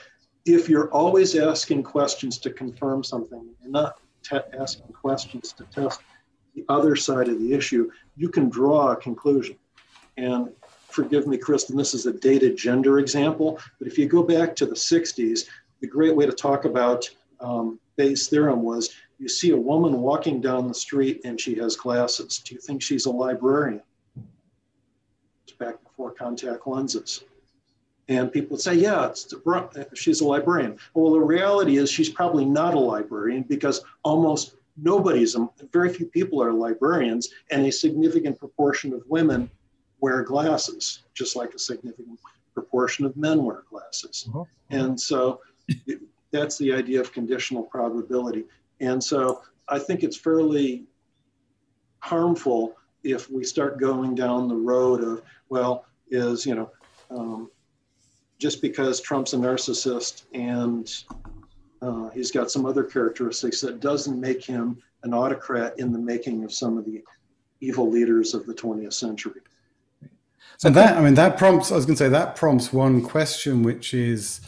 If you're always asking questions to confirm something, and not te- asking questions to test the other side of the issue, you can draw a conclusion. And forgive me, Kristin, this is a dated gender example, but if you go back to the sixties, the great way to talk about um, Bayes' theorem was, you see a woman walking down the street and she has glasses. Do you think she's a librarian? It's back before contact lenses. And people would say, yeah, it's, she's a librarian. Well, the reality is she's probably not a librarian because almost nobody's, very few people are librarians, and a significant proportion of women wear glasses, just like a significant proportion of men wear glasses. Uh-huh. And so that's the idea of conditional probability. And so I think it's fairly harmful if we start going down the road of, well, is, you know, um, just because Trump's a narcissist and uh, he's got some other characteristics, that doesn't make him an autocrat in the making of some of the evil leaders of the twentieth century. So that, I mean, that prompts, I was going to say, that prompts one question, which is,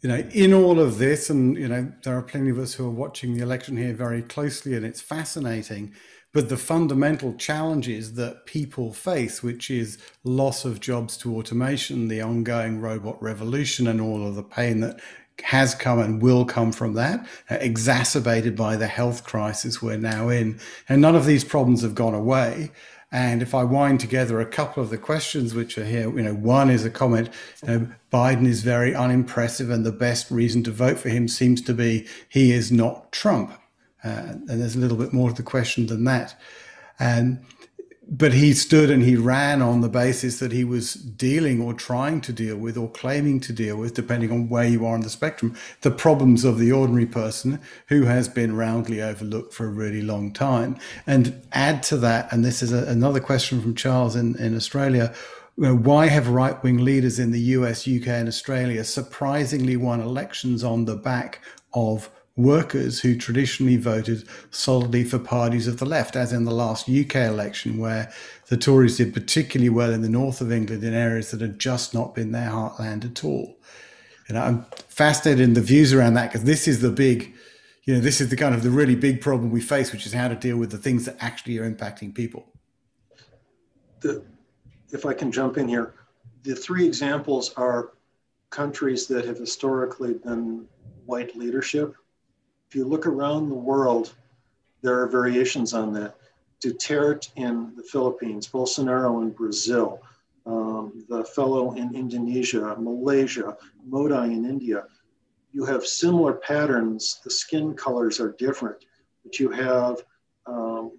you know, in all of this, and, you know, there are plenty of us who are watching the election here very closely, and it's fascinating, but the fundamental challenges that people face, which is loss of jobs to automation, the ongoing robot revolution, and all of the pain that has come and will come from that, uh, exacerbated by the health crisis we're now in. And none of these problems have gone away. And if I wind together a couple of the questions which are here, you know, one is a comment, you know, Biden is very unimpressive and the best reason to vote for him seems to be he is not Trump. Uh, and there's a little bit more to the question than that. Um, but he stood and he ran on the basis that he was dealing or trying to deal with or claiming to deal with, depending on where you are on the spectrum, the problems of the ordinary person who has been roundly overlooked for a really long time. And add to that, and this is a, another question from Charles in, in Australia, why have right-wing leaders in the U S, U K and Australia surprisingly won elections on the back of workers who traditionally voted solidly for parties of the left, as in the last U K election, where the Tories did particularly well in the north of England in areas that had just not been their heartland at all? And I'm fascinated in the views around that, because this is the big, you know, this is the kind of the really big problem we face, which is how to deal with the things that actually are impacting people. The, if I can jump in here, the three examples are countries that have historically been white leadership. If you look around the world, there are variations on that. Duterte in the Philippines, Bolsonaro in Brazil, um, the fellow in Indonesia, Malaysia, Modi in India. You have similar patterns. The skin colors are different, but you have um,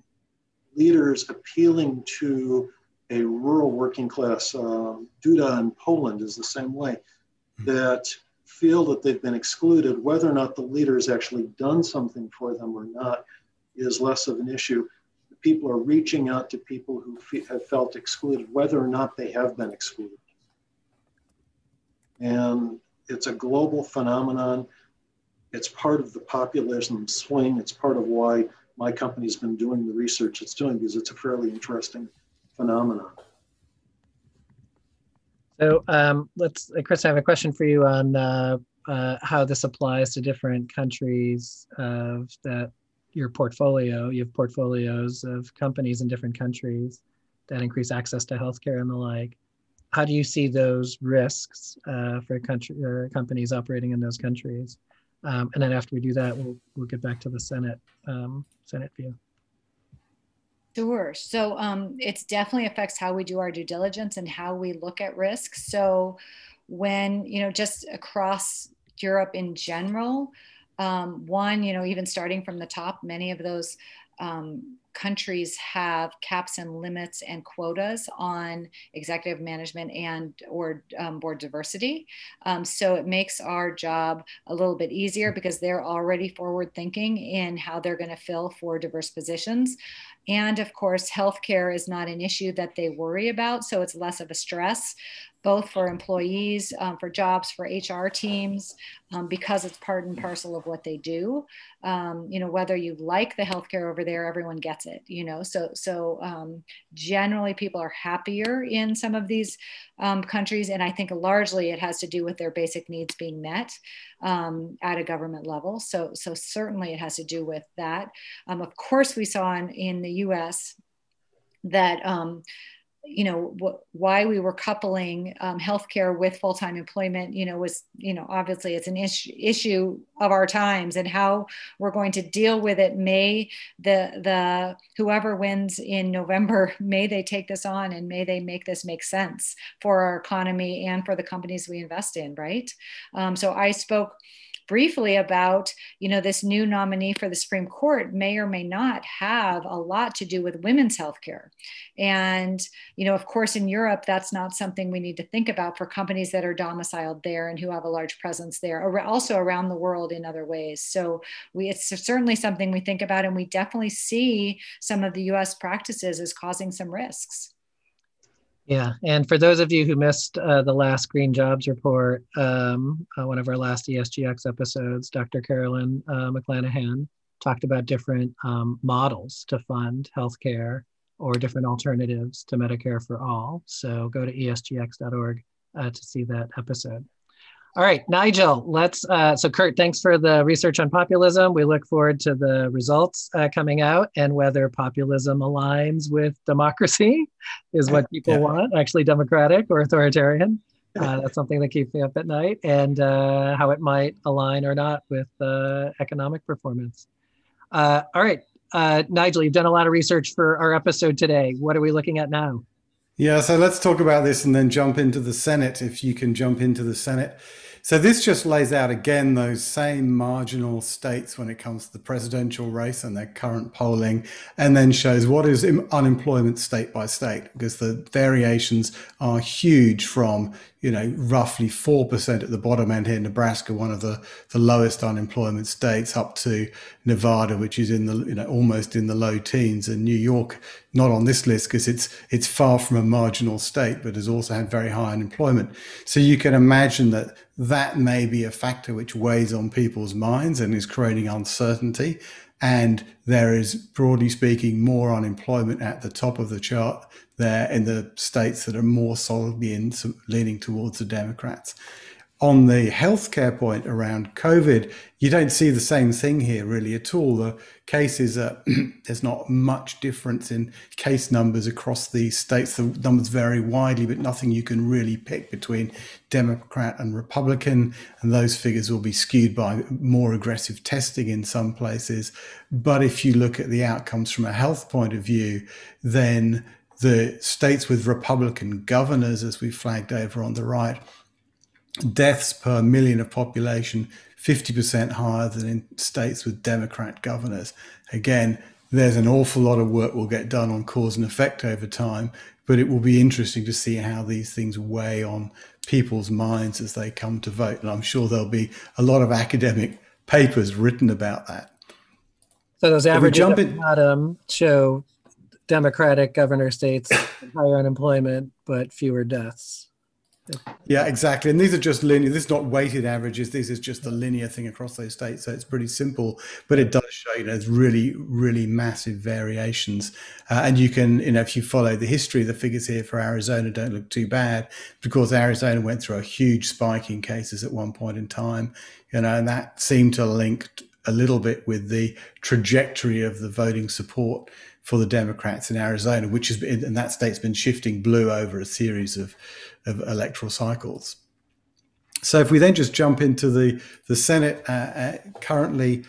leaders appealing to a rural working class. Um, Duda in Poland is the same way. That feel that they've been excluded, whether or not the leader's actually done something for them or not is less of an issue. People are reaching out to people who fe- have felt excluded, whether or not they have been excluded. And it's a global phenomenon. It's part of the populism swing. It's part of why my company's been doing the research it's doing, because it's a fairly interesting phenomenon. So um, let's, uh, Chris, I have a question for you on uh, uh, how this applies to different countries of that your portfolio. You have portfolios of companies in different countries that increase access to healthcare and the like. How do you see those risks uh, for country, uh, companies operating in those countries? Um, and then after we do that, we'll we'll get back to the Senate um, Senate view. Sure. So um, it definitely affects how we do our due diligence and how we look at risks. So when, you know, just across Europe in general, um, one, you know, even starting from the top, many of those um, countries have caps and limits and quotas on executive management and or um, board diversity. Um, so it makes our job a little bit easier because they're already forward thinking in how they're going to fill for diverse positions. And of course, healthcare is not an issue that they worry about. So it's less of a stress, both for employees, um, for jobs, for H R teams, um, because it's part and parcel of what they do. Um, you know, whether you like the healthcare over there, everyone gets it, you know, so, so um, generally people are happier in some of these um, countries. And I think largely it has to do with their basic needs being met um, at a government level. So, so certainly it has to do with that. Um, of course, we saw in, in the U S that, um, you know, wh- why we were coupling um, healthcare with full-time employment, you know, was, you know, obviously it's an is- issue of our times, and how we're going to deal with it. May the, the, whoever wins in November, may they take this on, and may they make this make sense for our economy and for the companies we invest in, right? Um, so I spoke briefly about, you know, this new nominee for the Supreme Court may or may not have a lot to do with women's healthcare. And, you know, of course, in Europe, that's not something we need to think about for companies that are domiciled there and who have a large presence there, also around the world in other ways. So we, it's certainly something we think about, and we definitely see some of the U S practices as causing some risks. Yeah. And for those of you who missed uh, the last Green Jobs Report, um, uh, one of our last E S G X episodes, Doctor Carolyn uh, McClanahan talked about different um, models to fund healthcare or different alternatives to Medicare for all. So go to E S G X dot org uh, to see that episode. All right, Nigel, let's, uh, so Kurt, thanks for the research on populism. We look forward to the results uh, coming out, and whether populism aligns with democracy is what people yeah. want, actually democratic or authoritarian. Uh, that's something that keeps me up at night, and uh, how it might align or not with uh, economic performance. Uh, all right, uh, Nigel, you've done a lot of research for our episode today. What are we looking at now? Yeah, so let's talk about this and then jump into the Senate, if you can jump into the Senate. So this just lays out again those same marginal states when it comes to the presidential race and their current polling, and then shows what is unemployment state by state, because the variations are huge from, you know, roughly four percent at the bottom end here, Nebraska, one of the, the lowest unemployment states, up to Nevada, which is in the, you know, almost in the low teens, and New York, not on this list because it's it's far from a marginal state, but has also had very high unemployment. So you can imagine that that may be a factor which weighs on people's minds and is creating uncertainty. And there is, broadly speaking, more unemployment at the top of the chart there in the states that are more solidly in, leaning towards the Democrats. On the healthcare point around COVID, you don't see the same thing here really at all. The cases are, there's not much difference in case numbers across the states. The numbers vary widely, but nothing you can really pick between Democrat and Republican. And those figures will be skewed by more aggressive testing in some places. But if you look at the outcomes from a health point of view, then the states with Republican governors, as we flagged over on the right, deaths per million of population, fifty percent higher than in states with Democrat governors. Again, there's an awful lot of work will get done on cause and effect over time, but it will be interesting to see how these things weigh on people's minds as they come to vote. And I'm sure there'll be a lot of academic papers written about that. So those averages at the bottom show Democratic governor states higher unemployment, but fewer deaths. Yeah, exactly. And these are just linear. This is not weighted averages. This is just a linear thing across those states. So it's pretty simple, but it does show, you know, there's really, really massive variations. Uh, and you can, you know, if you follow the history, the figures here for Arizona don't look too bad, because Arizona went through a huge spike in cases at one point in time, you know, and that seemed to link a little bit with the trajectory of the voting support for the Democrats in Arizona, which has been, and that state's been shifting blue over a series of, of electoral cycles. So if we then just jump into the, the Senate, uh, uh, currently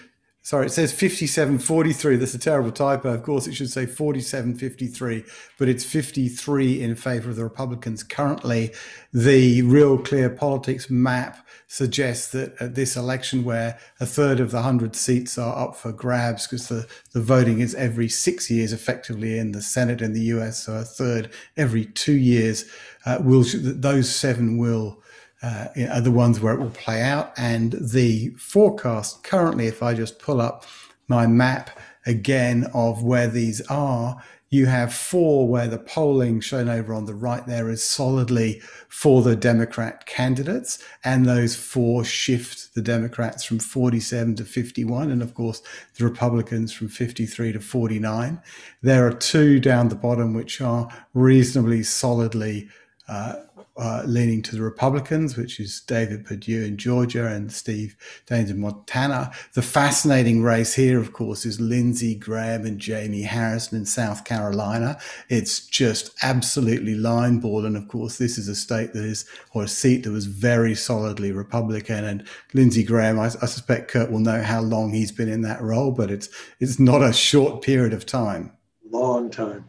Sorry, it says fifty-seven forty-three. That's a terrible typo. Of course, it should say forty-seven fifty-three, but it's fifty-three in favor of the Republicans. Currently, the Real Clear Politics map suggests that at this election, where a third of the one hundred seats are up for grabs, because the, the voting is every six years effectively in the Senate in the U S, so a third every two years, uh, will those seven will Uh, are the ones where it will play out. And the forecast currently, if I just pull up my map again of where these are, you have four where the polling shown over on the right there is solidly for the Democrat candidates, and those four shift the Democrats from forty-seven to fifty-one, and of course the Republicans from fifty-three to forty-nine. There are two down the bottom which are reasonably solidly uh, Uh, leaning to the Republicans, which is David Perdue in Georgia and Steve Daines in Montana. The fascinating race here, of course, is Lindsey Graham and Jamie Harrison in South Carolina. It's just absolutely line ball. And of course, this is a state that is, or a seat that was very solidly Republican. And Lindsey Graham, I, I suspect Kurt will know how long he's been in that role, but it's, it's not a short period of time. Long time.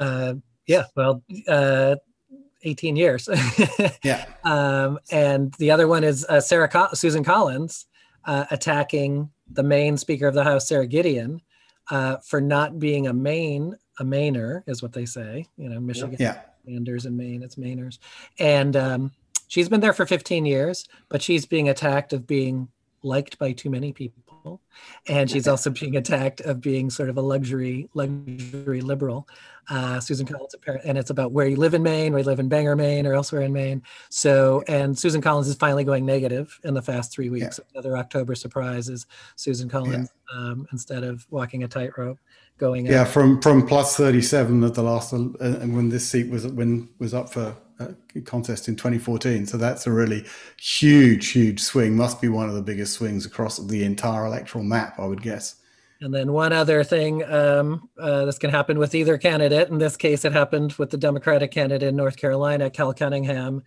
uh, yeah, well, uh, eighteen years. Yeah. Um, and the other one is uh, Sarah Co- Susan Collins uh, attacking the Maine Speaker of the House, Sarah Gideon, uh, for not being a Maine, a Mainer is what they say, you know, Michigan, yeah. Anders in Maine, it's Mainers. And um, she's been there for fifteen years, but she's being attacked of being liked by too many people. And she's also being attacked of being sort of a luxury, luxury liberal. Uh, Susan Collins, and it's about where you live in Maine, where you live in Bangor, Maine, or elsewhere in Maine. So, and Susan Collins is finally going negative in the past three weeks. Yeah. Another October surprise is Susan Collins, yeah. um, instead of walking a tightrope, going yeah up. from from plus thirty-seven at the last, and uh, when this seat was when was up for a contest in twenty fourteen. So that's a really huge, huge swing. Must be one of the biggest swings across the entire electoral map, I would guess. And then one other thing um, uh, this can happen with either candidate. In this case, it happened with the Democratic candidate in North Carolina. Cal Cunningham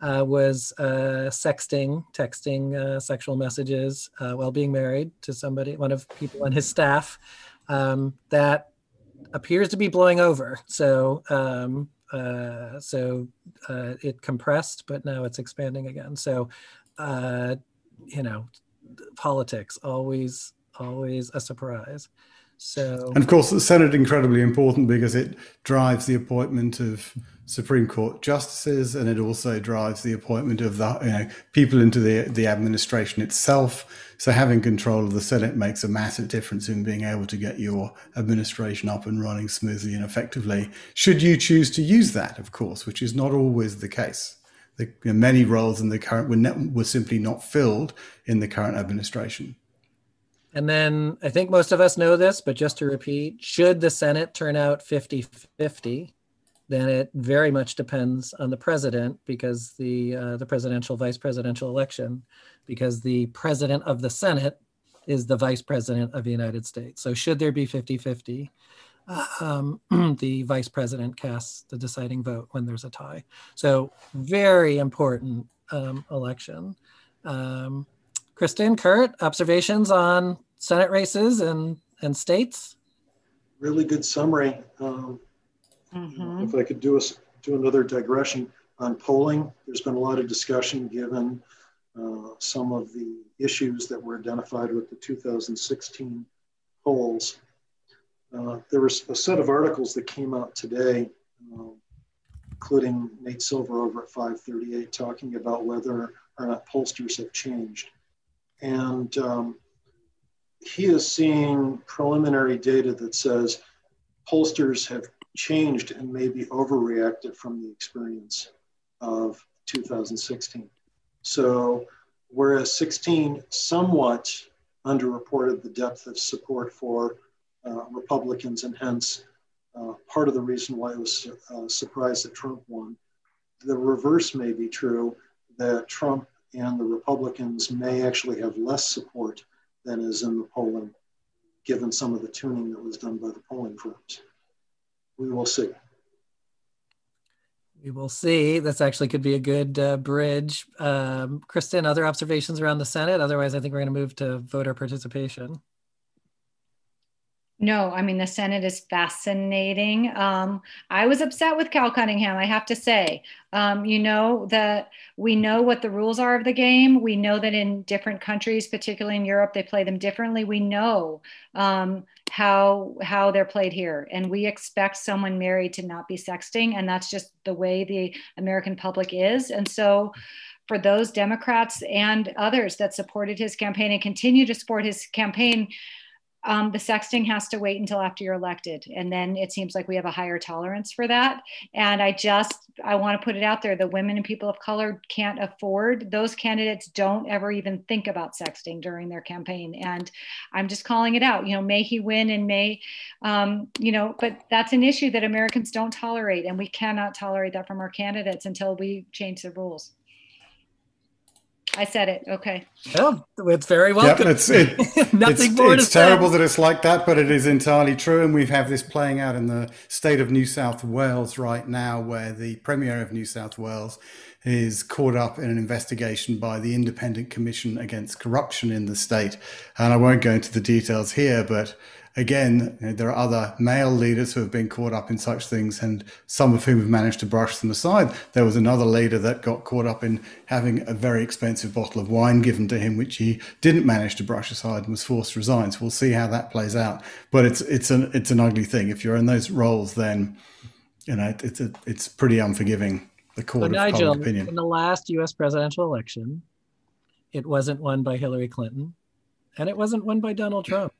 uh, was uh, sexting, texting uh, sexual messages uh, while being married to somebody, one of people on his staff. Um, that appears to be blowing over. So, um, uh, so uh, it compressed, but now it's expanding again. So, uh, you know, politics always... always a surprise. So, and of course, the Senate incredibly important because it drives the appointment of Supreme Court justices, and it also drives the appointment of the you know, people into the the administration itself. So having control of the Senate makes a massive difference in being able to get your administration up and running smoothly and effectively, should you choose to use that, of course, which is not always the case. The, you know, many roles in the current were, ne- were simply not filled in the current administration. And then I think most of us know this, but just to repeat, should the Senate turn out fifty-fifty, then it very much depends on the president, because the uh, the presidential vice presidential election, because the president of the Senate is the vice president of the United States. So should there be fifty-fifty, um, the vice president casts the deciding vote when there's a tie. So very important um, election. Um, Kristin, Kurt, observations on Senate races and, and states? Really good summary. Um, mm-hmm. If I could do a, do another digression on polling, there's been a lot of discussion given uh, some of the issues that were identified with the two thousand sixteen polls. Uh, there was a set of articles that came out today, uh, including Nate Silver over at five thirty-eight, talking about whether or not pollsters have changed. And um, he is seeing preliminary data that says pollsters have changed and maybe overreacted from the experience of two thousand sixteen. So whereas sixteen somewhat underreported the depth of support for uh, Republicans, and hence uh, part of the reason why it was uh, surprised that Trump won, the reverse may be true, that Trump and the Republicans may actually have less support than is in the polling, given some of the tuning that was done by the polling firms. We will see. We will see. This actually could be a good uh, bridge. Um, Kristin, other observations around the Senate? Otherwise, I think we're going to move to voter participation. No, I mean, the Senate is fascinating. Um, I was upset with Cal Cunningham, I have to say. Um, you know, that we know what the rules are of the game. We know that in different countries, particularly in Europe, they play them differently. We know um, how, how they're played here. And we expect someone married to not be sexting. And that's just the way the American public is. And so for those Democrats and others that supported his campaign and continue to support his campaign, Um, the sexting has to wait until after you're elected. And then it seems like we have a higher tolerance for that. And I just, I want to put it out there. The women and people of color can't afford, those candidates don't ever even think about sexting during their campaign. And I'm just calling it out, you know, may he win and may, um, you know, but that's an issue that Americans don't tolerate. And we cannot tolerate that from our candidates until we change the rules. I said it. Okay. Well, it's very welcome. Yep, it's it, Nothing it's, more it's to terrible say. That it's like that, but it is entirely true. And we have this playing out in the state of New South Wales right now, where the Premier of New South Wales is caught up in an investigation by the Independent Commission Against Corruption in the state. And I won't go into the details here, but again, there are other male leaders who have been caught up in such things, and some of whom have managed to brush them aside. There was another leader that got caught up in having a very expensive bottle of wine given to him, which he didn't manage to brush aside and was forced to resign. So we'll see how that plays out. But it's it's an it's an ugly thing. If you're in those roles, then you know it's a, it's pretty unforgiving. The court so of Nigel, public opinion. In the last U S presidential election, it wasn't won by Hillary Clinton, and it wasn't won by Donald Trump.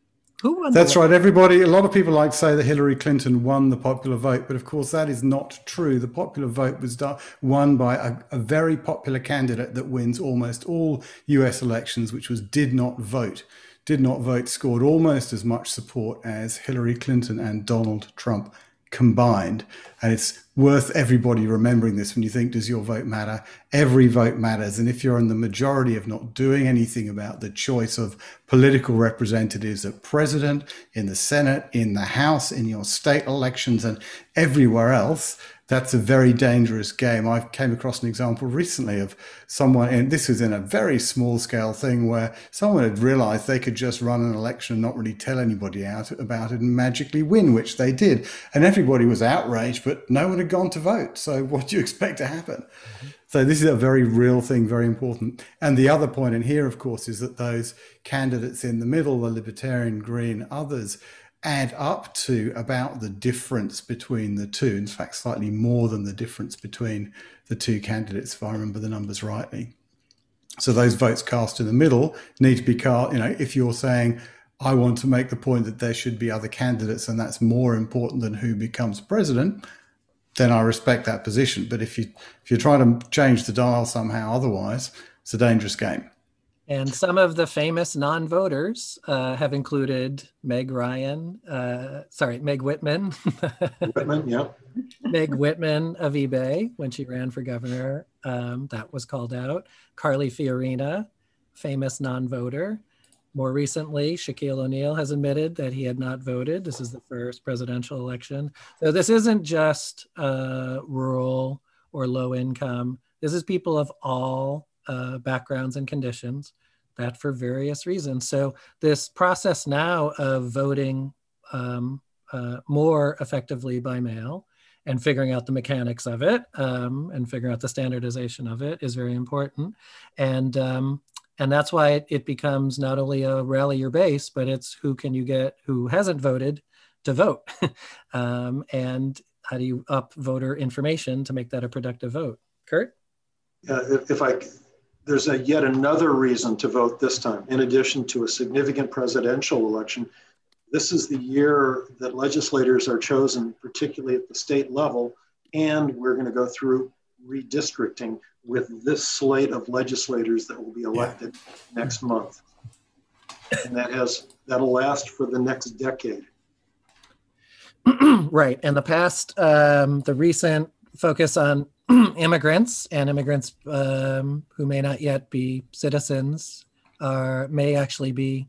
Who won That's right, everybody. A lot of people like to say that Hillary Clinton won the popular vote, but of course that is not true. The popular vote was done, won by a, a very popular candidate that wins almost all U S elections, which was did not vote. Did not vote scored almost as much support as Hillary Clinton and Donald Trump combined. And it's worth everybody remembering this when you think, does your vote matter? Every vote matters. And if you're in the majority of not doing anything about the choice of political representatives at president, in the Senate, in the House, in your state elections and everywhere else, that's a very dangerous game. I came across an example recently of someone, and this was in a very small scale thing, where someone had realized they could just run an election and not really tell anybody out about it and magically win, which they did. And everybody was outraged, but no one had gone to vote. So what do you expect to happen? Mm-hmm. So this is a very real thing, very important. And the other point in here, of course, is that those candidates in the middle, the Libertarian, Green, others, add up to about the difference between the two, in fact, slightly more than the difference between the two candidates, if I remember the numbers rightly. So those votes cast in the middle need to be cast, you know, if you're saying, I want to make the point that there should be other candidates and that's more important than who becomes president, then I respect that position. But if you, if you're trying to change the dial somehow otherwise, it's a dangerous game. And some of the famous non-voters uh, have included Meg Ryan, uh, sorry, Meg Whitman. Whitman, yeah. Meg Whitman of eBay when she ran for governor, um, that was called out. Carly Fiorina, famous non-voter. More recently, Shaquille O'Neal has admitted that he had not voted. This is the first presidential election. So this isn't just uh, rural or low income. This is people of all Uh, backgrounds and conditions, that for various reasons. So this process now of voting um, uh, more effectively by mail and figuring out the mechanics of it um, and figuring out the standardization of it is very important. And um, and that's why it, it becomes not only a rally your base, but it's who can you get who hasn't voted to vote? um, and how do you up voter information to make that a productive vote? Kurt? Uh, if, if I... There's a yet another reason to vote this time. In addition to a significant presidential election, this is the year that legislators are chosen, particularly at the state level, and we're going to go through redistricting with this slate of legislators that will be elected yeah. next month. And that has, that'll last for the next decade. Right, and the past, um, the recent focus on immigrants and immigrants um, who may not yet be citizens are may actually be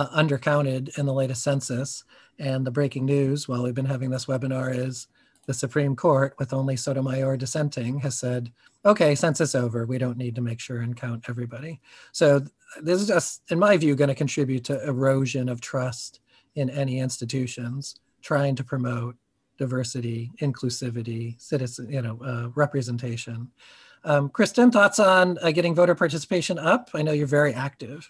uh, undercounted in the latest census. And the breaking news while we've been having this webinar is the Supreme Court, with only Sotomayor dissenting, has said, okay, census over, we don't need to make sure and count everybody. So this is just, in my view, going to contribute to erosion of trust in any institutions trying to promote diversity, inclusivity, citizen, you know, uh, representation. Um, Kristin, thoughts on uh, getting voter participation up? I know you're very active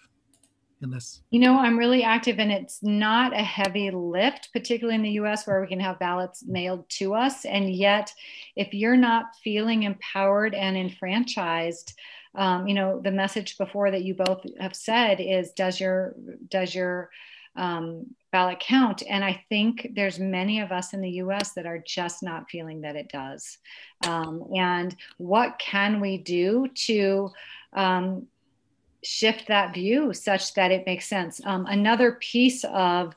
in this. You know, I'm really active, and it's not a heavy lift, particularly in the U S where we can have ballots mailed to us. And yet, if you're not feeling empowered and enfranchised, um, you know, the message before that you both have said is, does your, does your, um, ballot count? And I think there's many of us in the U S that are just not feeling that it does. Um, and what can we do to um, shift that view such that it makes sense? Um, another piece of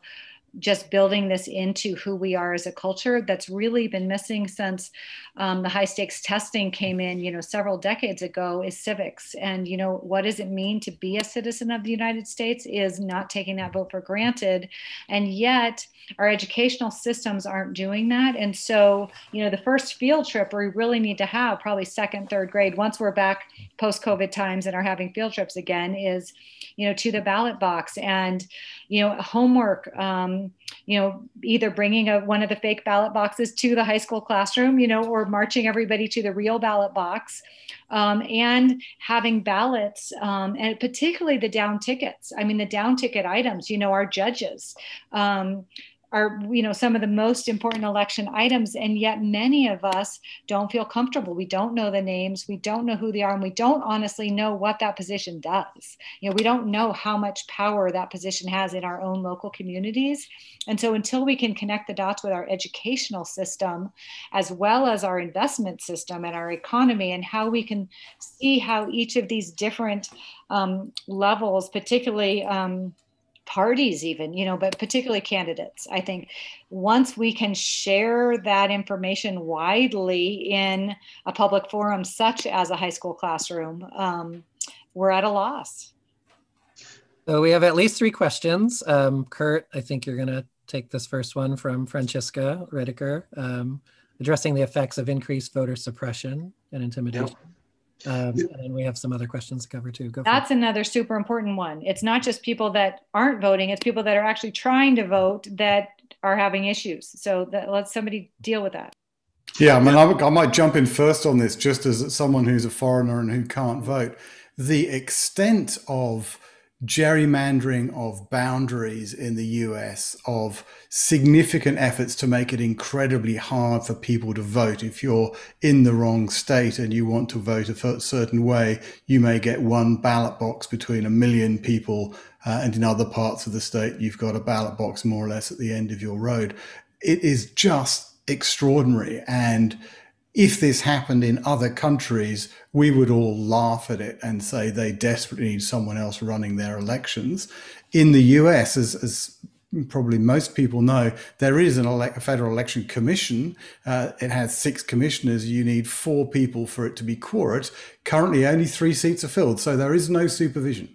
just building this into who we are as a culture that's really been missing since um, the high stakes testing came in, you know, several decades ago, is civics. And, you know, what does it mean to be a citizen of the United States is not taking that vote for granted. And yet our educational systems aren't doing that. And so, you know, the first field trip we really need to have, probably second, third grade, once we're back post-COVID times and are having field trips again, is, you know, to the ballot box and, you know, homework, um, you know, either bringing a, one of the fake ballot boxes to the high school classroom, you know, or marching everybody to the real ballot box, um, and having ballots, um, and particularly the down tickets. I mean, the down ticket items, you know, our judges, um, are, you know, some of the most important election items. And yet many of us don't feel comfortable. We don't know the names. We don't know who they are. And we don't honestly know what that position does. You know, we don't know how much power that position has in our own local communities. And so until we can connect the dots with our educational system, as well as our investment system and our economy, and how we can see how each of these different um, levels, particularly um, parties even, you know, but particularly candidates. I think once we can share that information widely in a public forum, such as a high school classroom, um, we're at a loss. So we have at least three questions. Um, Kurt, I think you're going to take this first one from Francesca Rediker, um, addressing the effects of increased voter suppression and intimidation. Yep. Um, and we have some other questions to cover too. Go That's another super important one. It's not just people that aren't voting, it's people that are actually trying to vote that are having issues. So that, let somebody deal with that. Yeah, I mean, I, I might jump in first on this, just as someone who's a foreigner and who can't vote. The extent of gerrymandering of boundaries in the U S, of significant efforts to make it incredibly hard for people to vote. If you're in the wrong state and you want to vote a certain way, you may get one ballot box between a million people, uh, and in other parts of the state, you've got a ballot box more or less at the end of your road. It is just extraordinary. And if this happened in other countries, we would all laugh at it and say they desperately need someone else running their elections. In the U S, as, as probably most people know, there is an ele- a Federal Election Commission. Uh, it has six commissioners. You need four people for it to be quorate. Currently, only three seats are filled, so there is no supervision.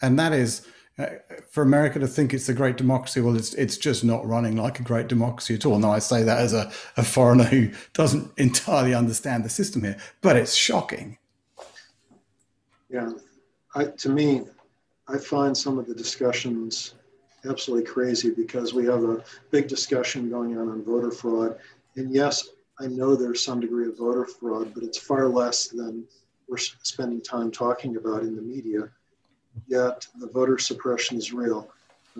And that is, uh, for America to think it's a great democracy, well, it's it's just not running like a great democracy at all. Now, I say that as a, a foreigner who doesn't entirely understand the system here, but it's shocking. Yeah, I, to me, I find some of the discussions absolutely crazy, because we have a big discussion going on on voter fraud. And yes, I know there's some degree of voter fraud, but it's far less than we're spending time talking about in the media. Yet the voter suppression is real.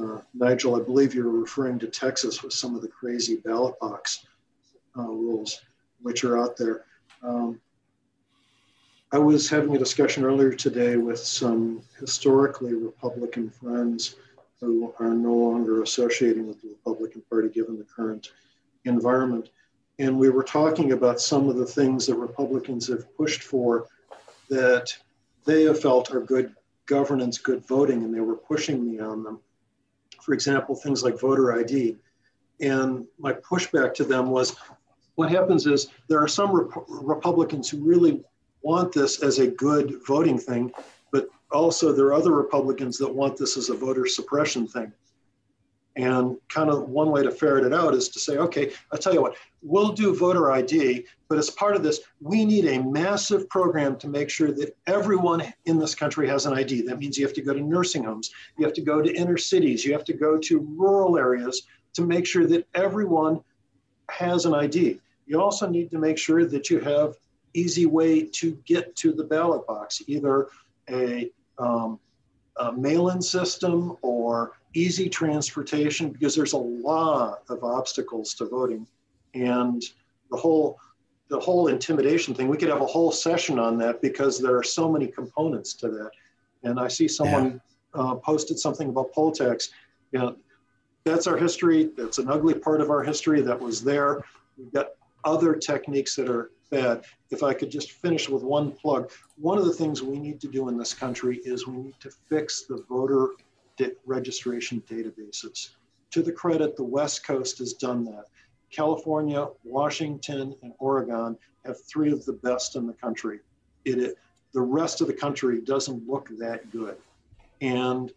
Uh, Nigel, I believe you're referring to Texas with some of the crazy ballot box uh, rules which are out there. Um, I was having a discussion earlier today with some historically Republican friends who are no longer associating with the Republican Party given the current environment. And we were talking about some of the things that Republicans have pushed for that they have felt are good governance, good voting, and they were pushing me on them. For example, things like voter I D. And my pushback to them was, what happens is there are some Rep- Republicans who really want this as a good voting thing, but also there are other Republicans that want this as a voter suppression thing. And kind of one way to ferret it out is to say, okay, I'll tell you what, we'll do voter I D, but as part of this, we need a massive program to make sure that everyone in this country has an I D. That means you have to go to nursing homes, you have to go to inner cities, you have to go to rural areas to make sure that everyone has an I D. You also need to make sure that you have easy way to get to the ballot box, either a, um, a mail-in system or easy transportation, because there's a lot of obstacles to voting. And the whole, the whole intimidation thing, we could have a whole session on that because there are so many components to that. And I see someone yeah. uh, posted something about poll tax. You know, that's our history. That's an ugly part of our history that was there. We've got other techniques that are bad. If I could just finish with one plug, one of the things we need to do in this country is we need to fix the voter da- registration databases. To the credit, the West Coast has done that. California, Washington, and Oregon have three of the best in the country. It, it, the rest of the country doesn't look that good. And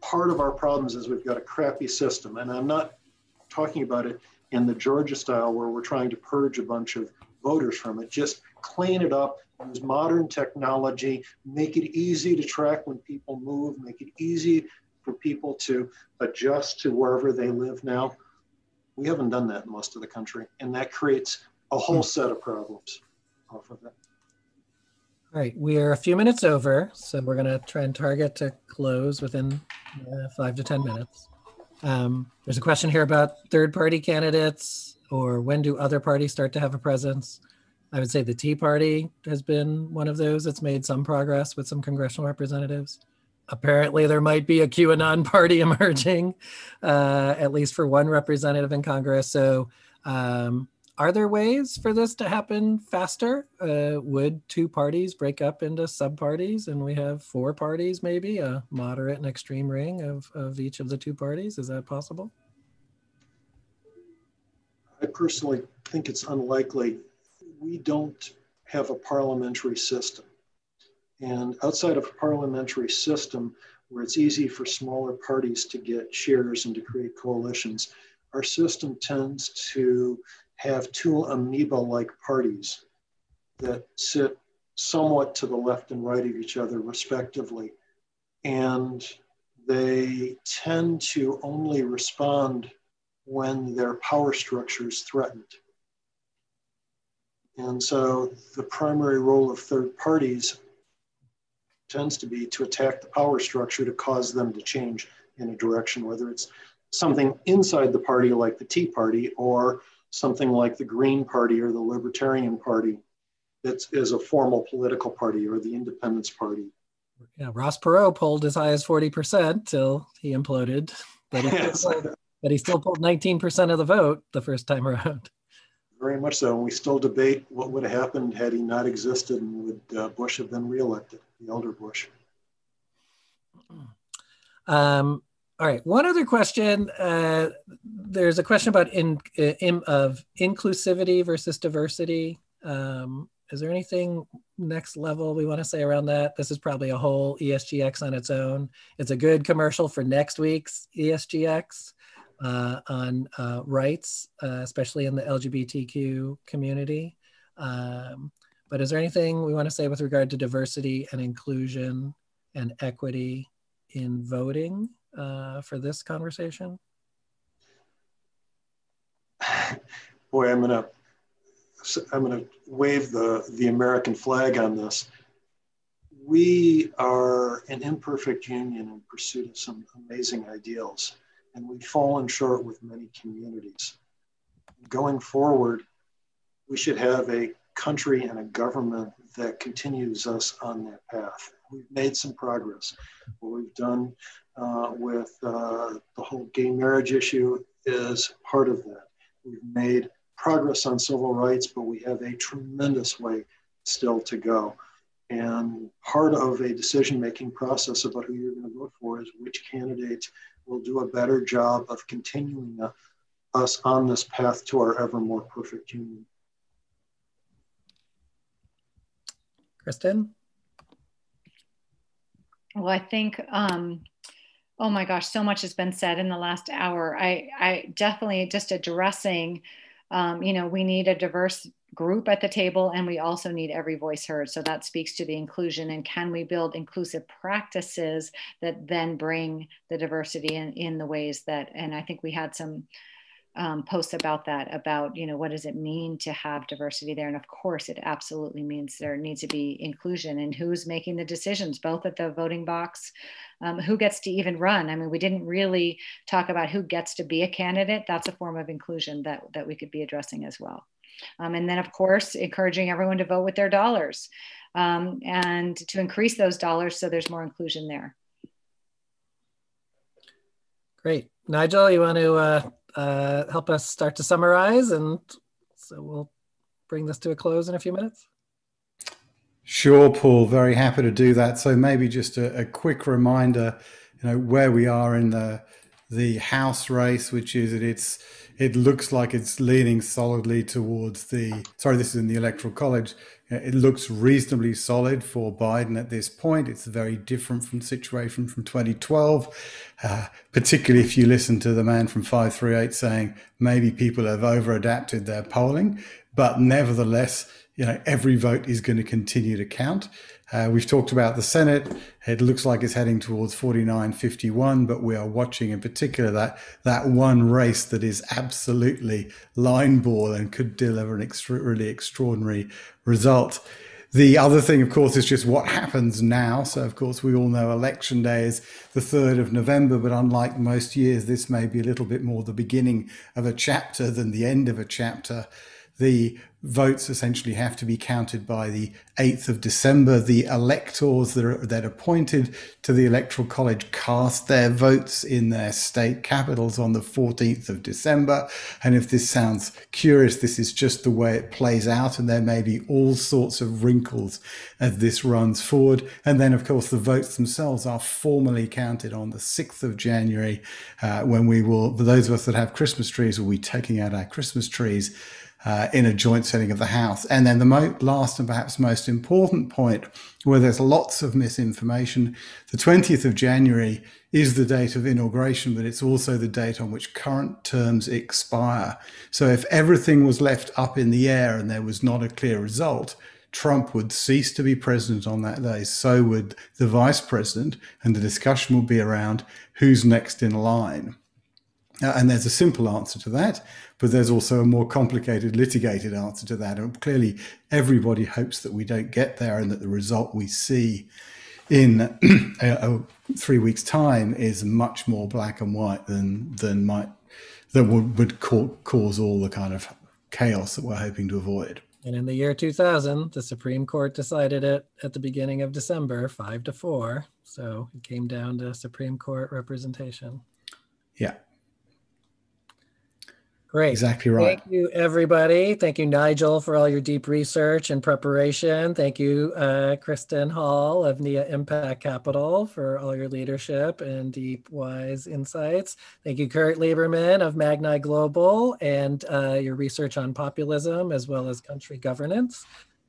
part of our problems is we've got a crappy system. And I'm not talking about it in the Georgia style where we're trying to purge a bunch of voters from it. Just clean it up, use modern technology, make it easy to track when people move, make it easy for people to adjust to wherever they live now. We haven't done that in most of the country, and that creates a whole set of problems off of it. All right, we are a few minutes over, so we're gonna try and target to close within uh, five to ten minutes. Um, there's a question here about third-party candidates, or when do other parties start to have a presence? I would say the Tea Party has been one of those that's made some progress with some congressional representatives. Apparently there might be a QAnon party emerging, uh, at least for one representative in Congress. So um, are there ways for this to happen faster? Uh, would two parties break up into sub-parties and we have four parties maybe, a moderate and extreme ring of, of each of the two parties? Is that possible? I personally think it's unlikely. We don't have a parliamentary system. And outside of a parliamentary system where it's easy for smaller parties to get shares and to create coalitions, our system tends to have two amoeba-like parties that sit somewhat to the left and right of each other respectively. And they tend to only respond when their power structure is threatened. And so the primary role of third parties tends to be to attack the power structure to cause them to change in a direction, whether it's something inside the party like the Tea Party or something like the Green Party or the Libertarian Party that is a formal political party, or the Independence Party. Yeah, Ross Perot polled as high as forty percent till he imploded. But he But he still pulled nineteen percent of the vote the first time around. Very much so. And we still debate what would have happened had he not existed, and would uh, Bush have been reelected, the elder Bush. Um, all right. One other question. Uh, there's a question about in, in, of inclusivity versus diversity. Um, is there anything next level we want to say around that? This is probably a whole E S G X on its own. It's a good commercial for next week's E S G X. Uh, on uh, rights, uh, especially in the L G B T Q community. Um, but is there anything we want to say with regard to diversity and inclusion and equity in voting uh, for this conversation? Boy, I'm gonna I'm gonna wave the the American flag on this. We are an imperfect union in pursuit of some amazing ideals, and we've fallen short with many communities. Going forward, we should have a country and a government that continues us on that path. We've made some progress. What we've done uh, with uh, the whole gay marriage issue is part of that. We've made progress on civil rights, but we have a tremendous way still to go. And part of a decision-making process about who you're going to vote for is which candidate will do a better job of continuing uh, us on this path to our ever more perfect union. Kristin? Well, I think um, Oh my gosh, so much has been said in the last hour. I, I definitely just addressing, um, you know, we need a diverse group at the table, and we also need every voice heard. So that speaks to the inclusion, and can we build inclusive practices that then bring the diversity in, in the ways that, and I think we had some um, posts about that, about, you know, what does it mean to have diversity there? And of course, it absolutely means there needs to be inclusion, and who's making the decisions, both at the voting box, um, who gets to even run. I mean, we didn't really talk about who gets to be a candidate. That's a form of inclusion that, that we could be addressing as well. Um, and then, of course, encouraging everyone to vote with their dollars um, and to increase those dollars so there's more inclusion there. Great. Nigel, you want to uh, uh, help us start to summarize? And so we'll bring this to a close in a few minutes. Sure, Paul. Very happy to do that. So maybe just a, a quick reminder, you know, where we are in the the House race, which is that it's it looks like it's leaning solidly towards the, sorry, this is in the Electoral College. It looks reasonably solid for Biden at this point. It's very different from situation from twenty twelve, uh, particularly if you listen to the man from five three eight saying maybe people have over-adapted their polling, but nevertheless, you know, every vote is going to continue to count. Uh, we've talked about the Senate. It looks like it's heading towards forty-nine fifty-one, but we are watching in particular that that one race that is absolutely line ball and could deliver an extra, really extraordinary result. The other thing, of course, is just what happens now. So, of course, we all know Election Day is the third of November, but unlike most years, this may be a little bit more the beginning of a chapter than the end of a chapter. The votes essentially have to be counted by the eighth of December. The electors that are that appointed to the Electoral College cast their votes in their state capitals on the fourteenth of December. And if this sounds curious, this is just the way it plays out. And there may be all sorts of wrinkles as this runs forward. And then, of course, the votes themselves are formally counted on the sixth of January, uh, when we will, for those of us that have Christmas trees, will be taking out our Christmas trees Uh, in a joint setting of the House. And then the mo- last and perhaps most important point, where there's lots of misinformation, the twentieth of January is the date of inauguration, but it's also the date on which current terms expire. So if everything was left up in the air and there was not a clear result, Trump would cease to be president on that day. So would the vice president, and the discussion will be around who's next in line. Uh, and there's a simple answer to that, but there's also a more complicated, litigated answer to that. And clearly, everybody hopes that we don't get there, and that the result we see in a, a three weeks' time is much more black and white than than might that would, would co- cause all the kind of chaos that we're hoping to avoid. And in the year two thousand, the Supreme Court decided it at the beginning of December, five to four. So it came down to Supreme Court representation. Yeah. Great. Exactly right. Thank you, everybody. Thank you, Nigel, for all your deep research and preparation. Thank you, uh, Kristin Hull of N I A Impact Capital, for all your leadership and deep, wise insights. Thank you, Kurt Lieberman of Magni Global, and uh, your research on populism as well as country governance.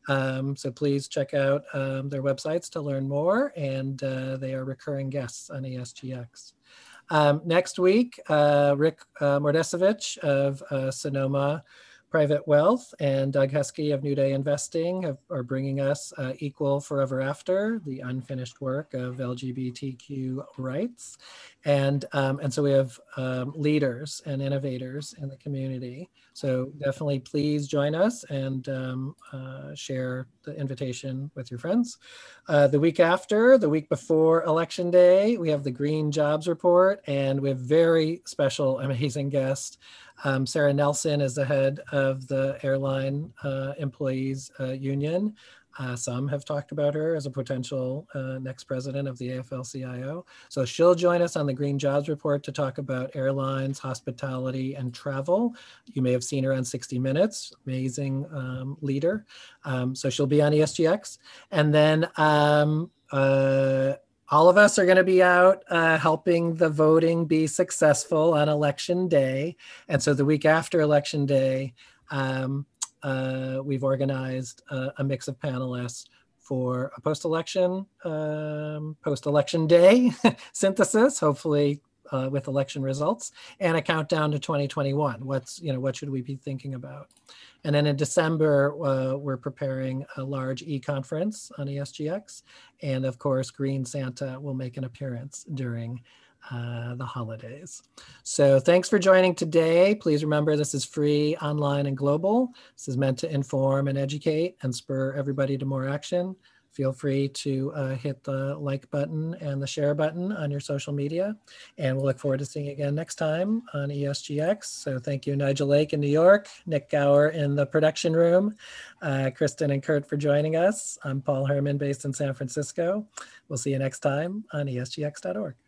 Um, so please check out um, their websites to learn more. And uh, they are recurring guests on E S G X. Um, next week, uh, Rick uh, Mordesevich of uh, Sonoma Private Wealth and Doug Heskey of New Day Investing have, are bringing us uh, Equal Forever After, the unfinished work of L G B T Q rights. And, um, and so we have um, leaders and innovators in the community. So definitely please join us and um, uh, share the invitation with your friends. Uh, the week after, the week before Election Day, we have the Green Jobs Report, and we have very special, amazing guest. Um, Sarah Nelson is the head of the Airline uh, Employees uh, Union. Uh, some have talked about her as a potential uh, next president of the A F L C I O. So she'll join us on the Green Jobs Report to talk about airlines, hospitality, and travel. You may have seen her on sixty minutes, amazing um, leader. Um, so she'll be on E S G X. And then um, uh, all of us are going to be out uh, helping the voting be successful on Election Day. And so the week after Election Day, um, Uh, we've organized uh, a mix of panelists for a post-election, um, post-election day synthesis, hopefully uh, with election results, and a countdown to twenty twenty-one. What's, you know, what should we be thinking about? And then in December, uh, we're preparing a large e-conference on E S G X. And of course, Green Santa will make an appearance during Uh, the holidays. So thanks for joining today. Please remember this is free, online, and global. This is meant to inform and educate and spur everybody to more action. Feel free to uh, hit the like button and the share button on your social media. And we'll look forward to seeing you again next time on E S G X. So thank you, Nigel Lake in New York, Nick Gower in the production room, uh, Kristin and Kurt for joining us. I'm Paul Herman, based in San Francisco. We'll see you next time on E S G X dot org.